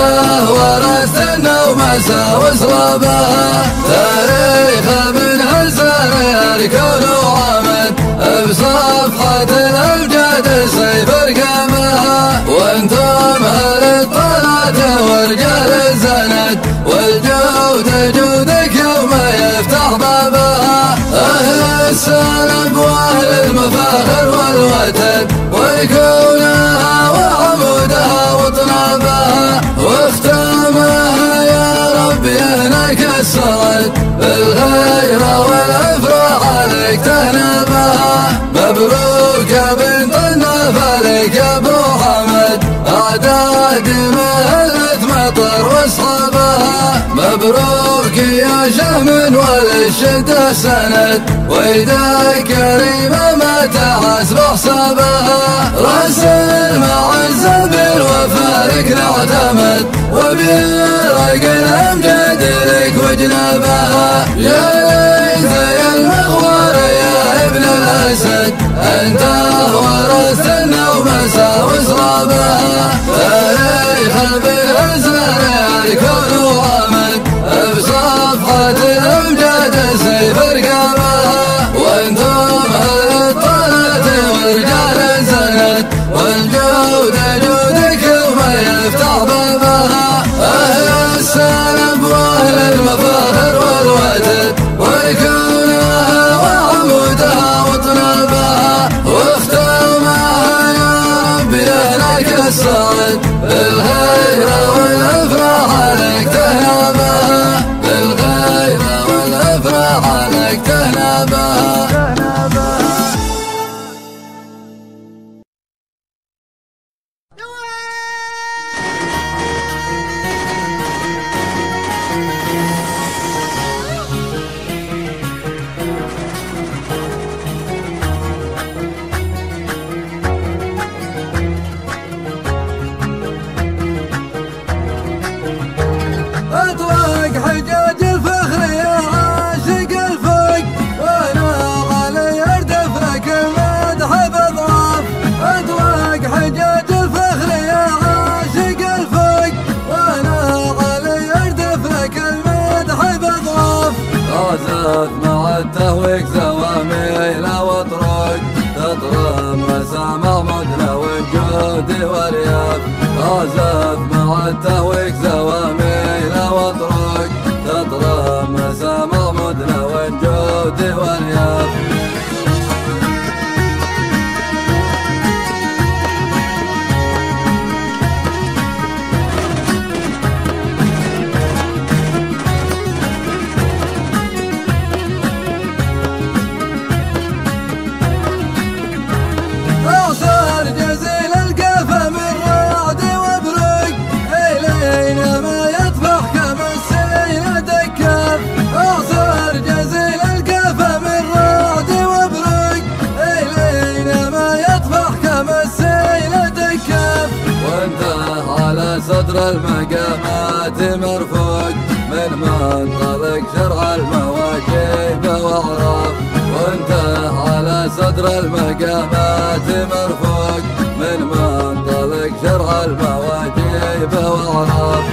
ورثتنا ومسا وسرابها تاريخ من أزهرها الكون وعمد بصفحة الأمجاد سيف رقامها وأنتم أهل الطلعة ورجال الزند والجود جودك يوم يفتح بابها أهل السلام وأهل المفاخر والوتد ولكونها وعمودها وطنابها واختامها يا ربي هناك السرد بالغير والأفراح عليك تهنبها مبروك يا بن طناف لك يا أبو حمد أعداد مهلت مطر وأصحابها مبروك يا شهم والشدة سند وإذا كريمة ما تحسب حسابها رأس المعز بالوفا لك نعتمد وبرق الأمجاد لك وجنابها يا ليث يا المغوار يا ابن الأسد أنت ورثتنا ومسا وسرابها تاريخ بالأزهر الكون وعمد بصفحة الأمجاد سيف رقابها وأنتم أهل الطلعة ورجال الزند والجود جودك يوم يفتح بابها أهل السلام وأهل المفاخر والوتد ولكونها وعمودها وطنابها واختامها يا ربي هناك السعد بالخير والأفراح عليك تهنابها بالخير والأفراح عليك تهنابها. مع التهويك زواميل واطرق تطرم مسامع مدنة والجود والياف عزف مع التهويك زواميل واطرق تطرم مسامع مدنة والجود والياف صدر المقامات مرفوق من منطلق شرع المواجب واعراف وانت على صدر المقامات مرفوق من منطلق درع المواجيب وعرب.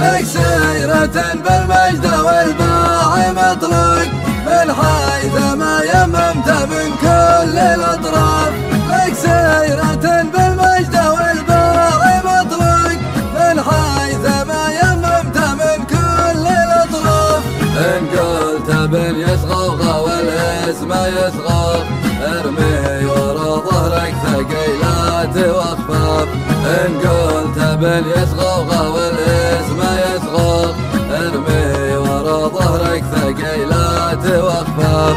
لك سيرة بالمجد والباع مطلق من حيث ما يممت من كل الأطراف. لك سيرة بالمجد والباع مطلق من حيث ما يممت من كل الأطراف. إن قلت بن يسغوغ والاسم يسغوغ ارمي ورا ظهرك ثقيلات وأخفاف. إن قلت بن يسغوغ والاسم يسغوغ ارمي ورا ظهرك ثقيلات وأخفاف.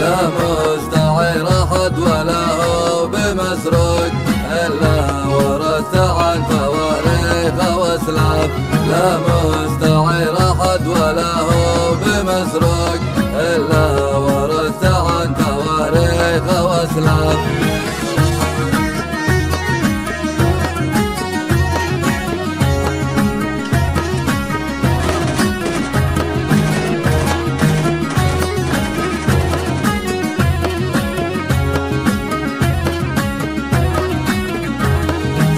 لا مستعي راحت ولا هو بمسروق إلا ورثت عن تواريخ واسلاف. لا مستعي راحت ولا هو بمسروق إلا ورثت عن تواريخ واسلاف.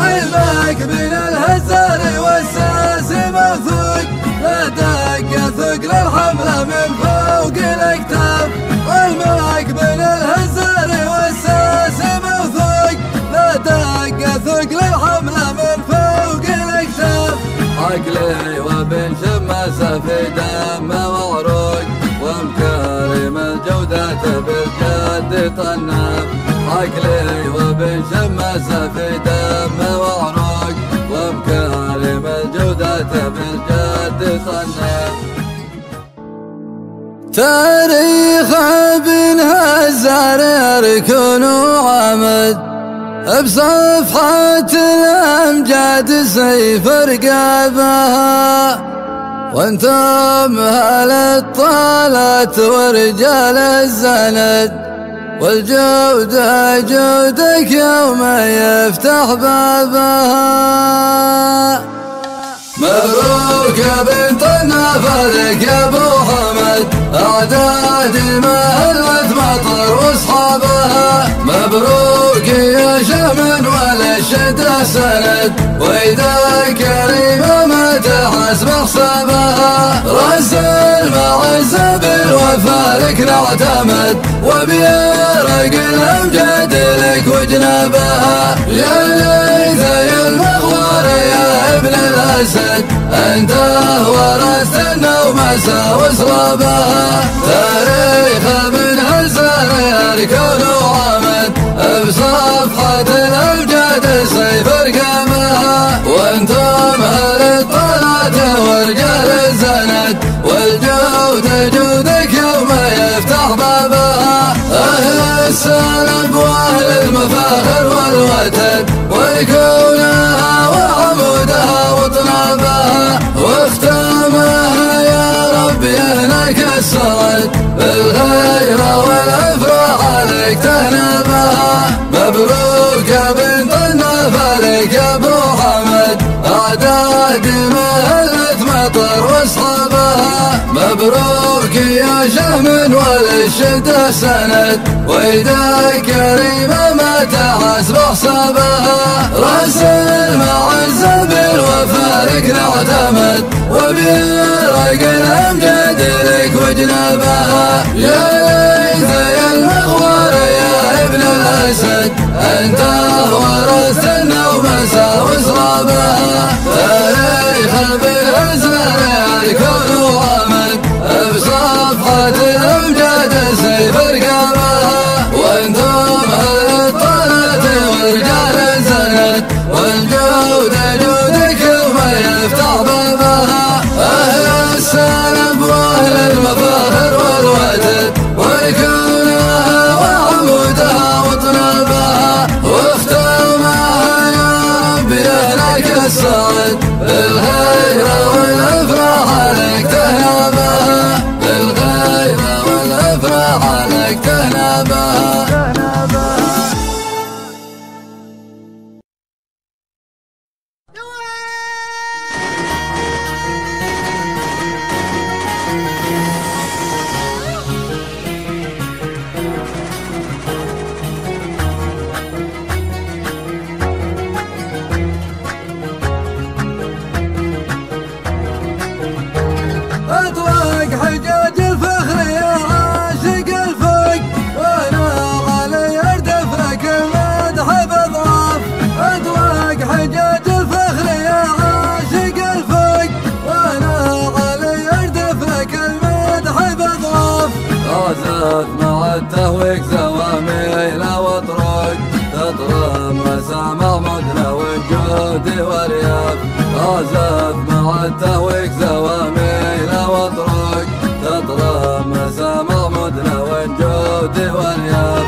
عيبك من الهزار والساس موثوق لدق ثقل الحمله من فوق الاكتاف. عيبك من الهزار والساس موثوق لدق ثقل الحمله من فوق الاكتاف. عقلي وبن شماس في دم وعروق ومكرم الجودة بالجد طناف. عقلي وبن شماس في دم وعروق ومكارم الجودة بالجد صناف. تاريخ ابن هزار يركن وعمد بصفحة الأمجاد سيف رقابها. وانتم أهل الطالات ورجال الزند والجودة جودك يوم يفتح بابها. مبروك يا بن طناف لك يا أبو حمد أعدادي ما هلت مطر وأصحابها. مبروك يا شمن والشدة سند وإذا كريمة ما تحسب حسابها. رأس المعز بالوفا لك نعتمد وبيرق الأمجاد لك وجنابها. يا ليث يا المغوار يا ابن الأسد أنت ورثت النومسا وسرابها. تاريخ ابن هزار يركن وعمد بصفحة الأمجاد سيف رقابها. وانتم أهل الطلعة ورجال الزند والجودة جودك يوم يفتح بابها. أهل السلام وأهل المفاخر والوتد ويكونها وعمودها وطنابها. واختامها يا ربي هناك السرد بالغيرة والأفراح لك تهنبها. مبروك يا بن طناف لك يا أبو أحمد أعدادي ما هلت مطر وأصحابها. مبروك يا شهم والشدة سند وإذا كريمة ما تحسب حسابها. رأس المعز بالوفارق نعتمد وبيرق الأمجاد لك وجنابها. يا ليث يا المغوار يا ابن الأسد أنت ورثت النومسا وسرابها. تاريخ بالهزار يركن وعمد بصفحة واتهويك زواميل واطرق تطرب مسامع مدنة والجود والياف.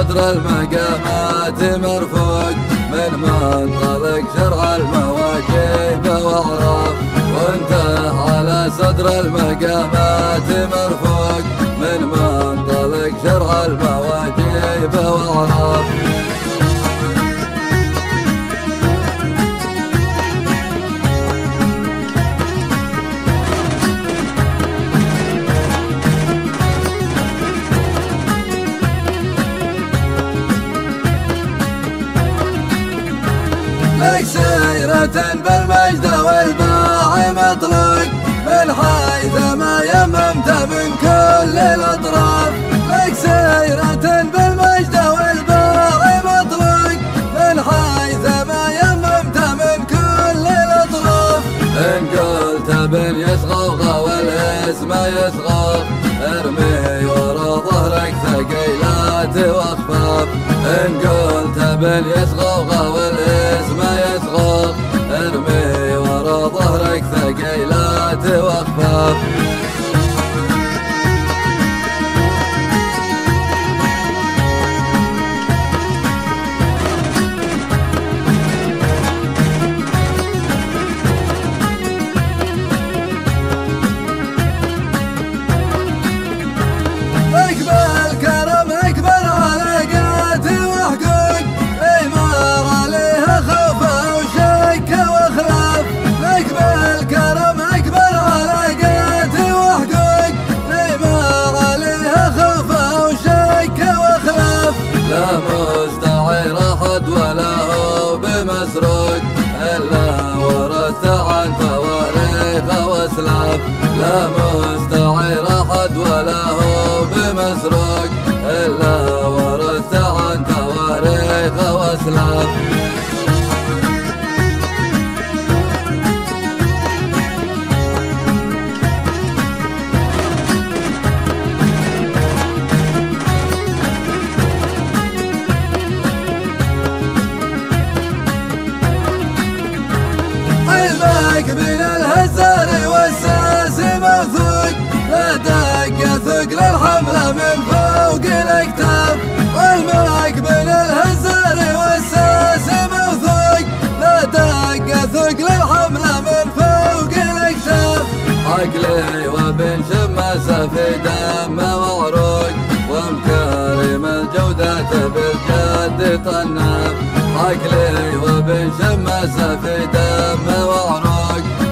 صدر المقامات مرفوع من منطلق شرع المواكب واعراف، وانتهى على صدر المقامات مرفوع من منطلق شرع المواكب واعراف. لك سيرة بالمجد والباع مطلق من حيث ما يممت من كل الأطراف. لك سيرة بالمجد والباع مطلق من حيث ما يممت من كل الأطراف. إن قلت بن يسغف والاسم يسغف ارمي ورا ظهرك ثقيلات وأخفاف. إن قلت بن يسغف والاسم يسغف ارمي ورا ظهرك ثقيلات وأخفاف. إلا ورثت عن تواريخ وأسلاف. لا مستعير أحد ولا هو بمسروق إلا ورثت عن تواريخ وأسلاف. من الهزار والساس موثوق لا دق ثقل الحمله من فوق الاكتاف. والمعك من الهزار والساس موثوق لا دق ثقل الحمله من فوق الاكتاف. عقلي وبن شماسه في دم وعروق ومكارم الجودات بالجد طناف. عقلي وبن شماسه في دم وعروق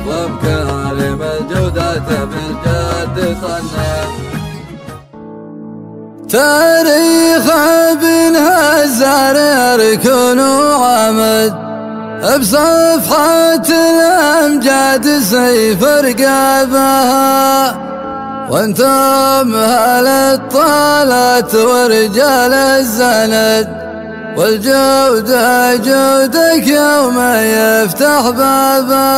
ومكارم الجودات بالجد صناف. تاريخ ابن هزار ركن وعمد بصفحة الأمجاد سيف رقابها، وانت مهل الطالات ورجال الزند والجودة جودك يوم يفتح بابها.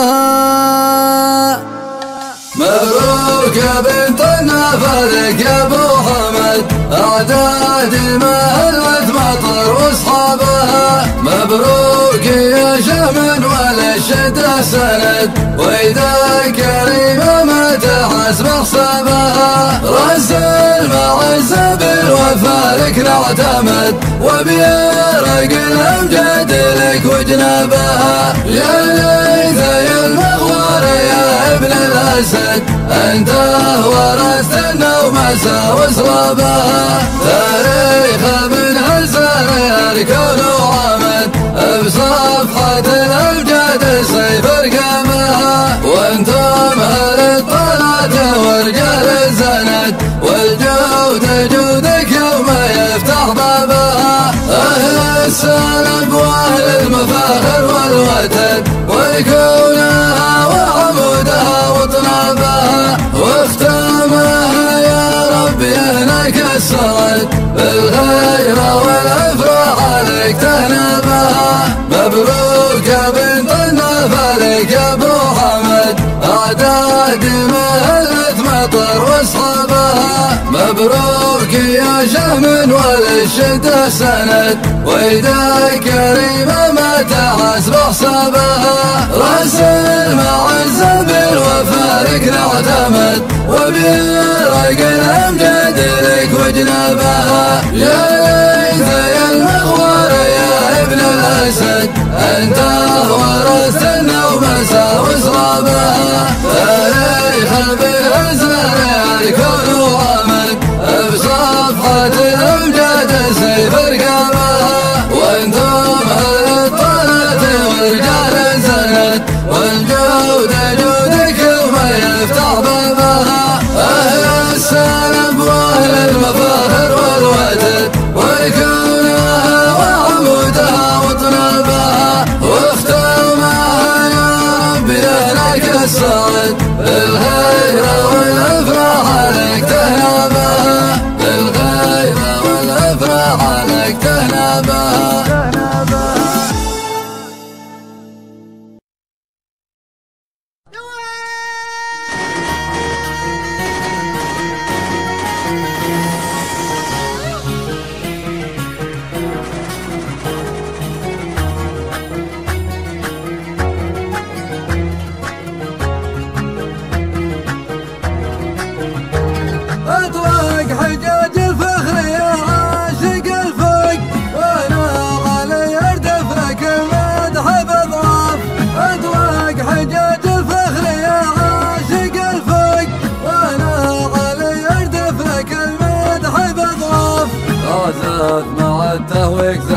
مبروك يا بن طناف لك يا أبو أحمد أعداد المهلة مطر وأصحابها. مبروك يا شمن والشدة سند وإذا كريمة ما تحسب حسابها. رأس المعز بالوفا لك نعتمد وبيرق الأمجاد لك وجنابها. يا ليث يا المغوار يا ابن الأسد أنت ورثت النوم وصلابها. تاريخ ابن هزار الكون وعمد بصفحة الأمجاد سيف رقابها. وانتم أهل الطلعة ورجال الزند والجودة جودك يوم يفتح بابها. السلب وأهل المفاخر والوتن ولكونها وعمودها وطنابها واختامها يا ربي هناك السرد بالغيرة والأفراح عليك تهنبها. مبروك يا بن طناف عليك يا أبو حمد أعدادي مهلت مطر واصحابها. مبروك يا شهم والشدة سند ويدا كريمة ما تعز بحسابها. راسل مع الزبل وفارق نعتمد وبرق الأمجاد لك وجنابها. يا ليث يا المغوار يا ابن الأسد أنت ورثت النوم وزرابها. فريحا بالأزهر الكون وعمد بصفحة الأمجاد سيف رقابها. وانتم أهل الطلعة والرجال الزند والجود جودكم يفتح بابها. أهل السلام وأهل المفاخر والودد ولكونها وعمودها وطنابها واختامها يا ربي هناك السعد بالغيرة والأفراح عليك تهنبها. بالغيرة والأفراح عليك تهنبها. مع التهويك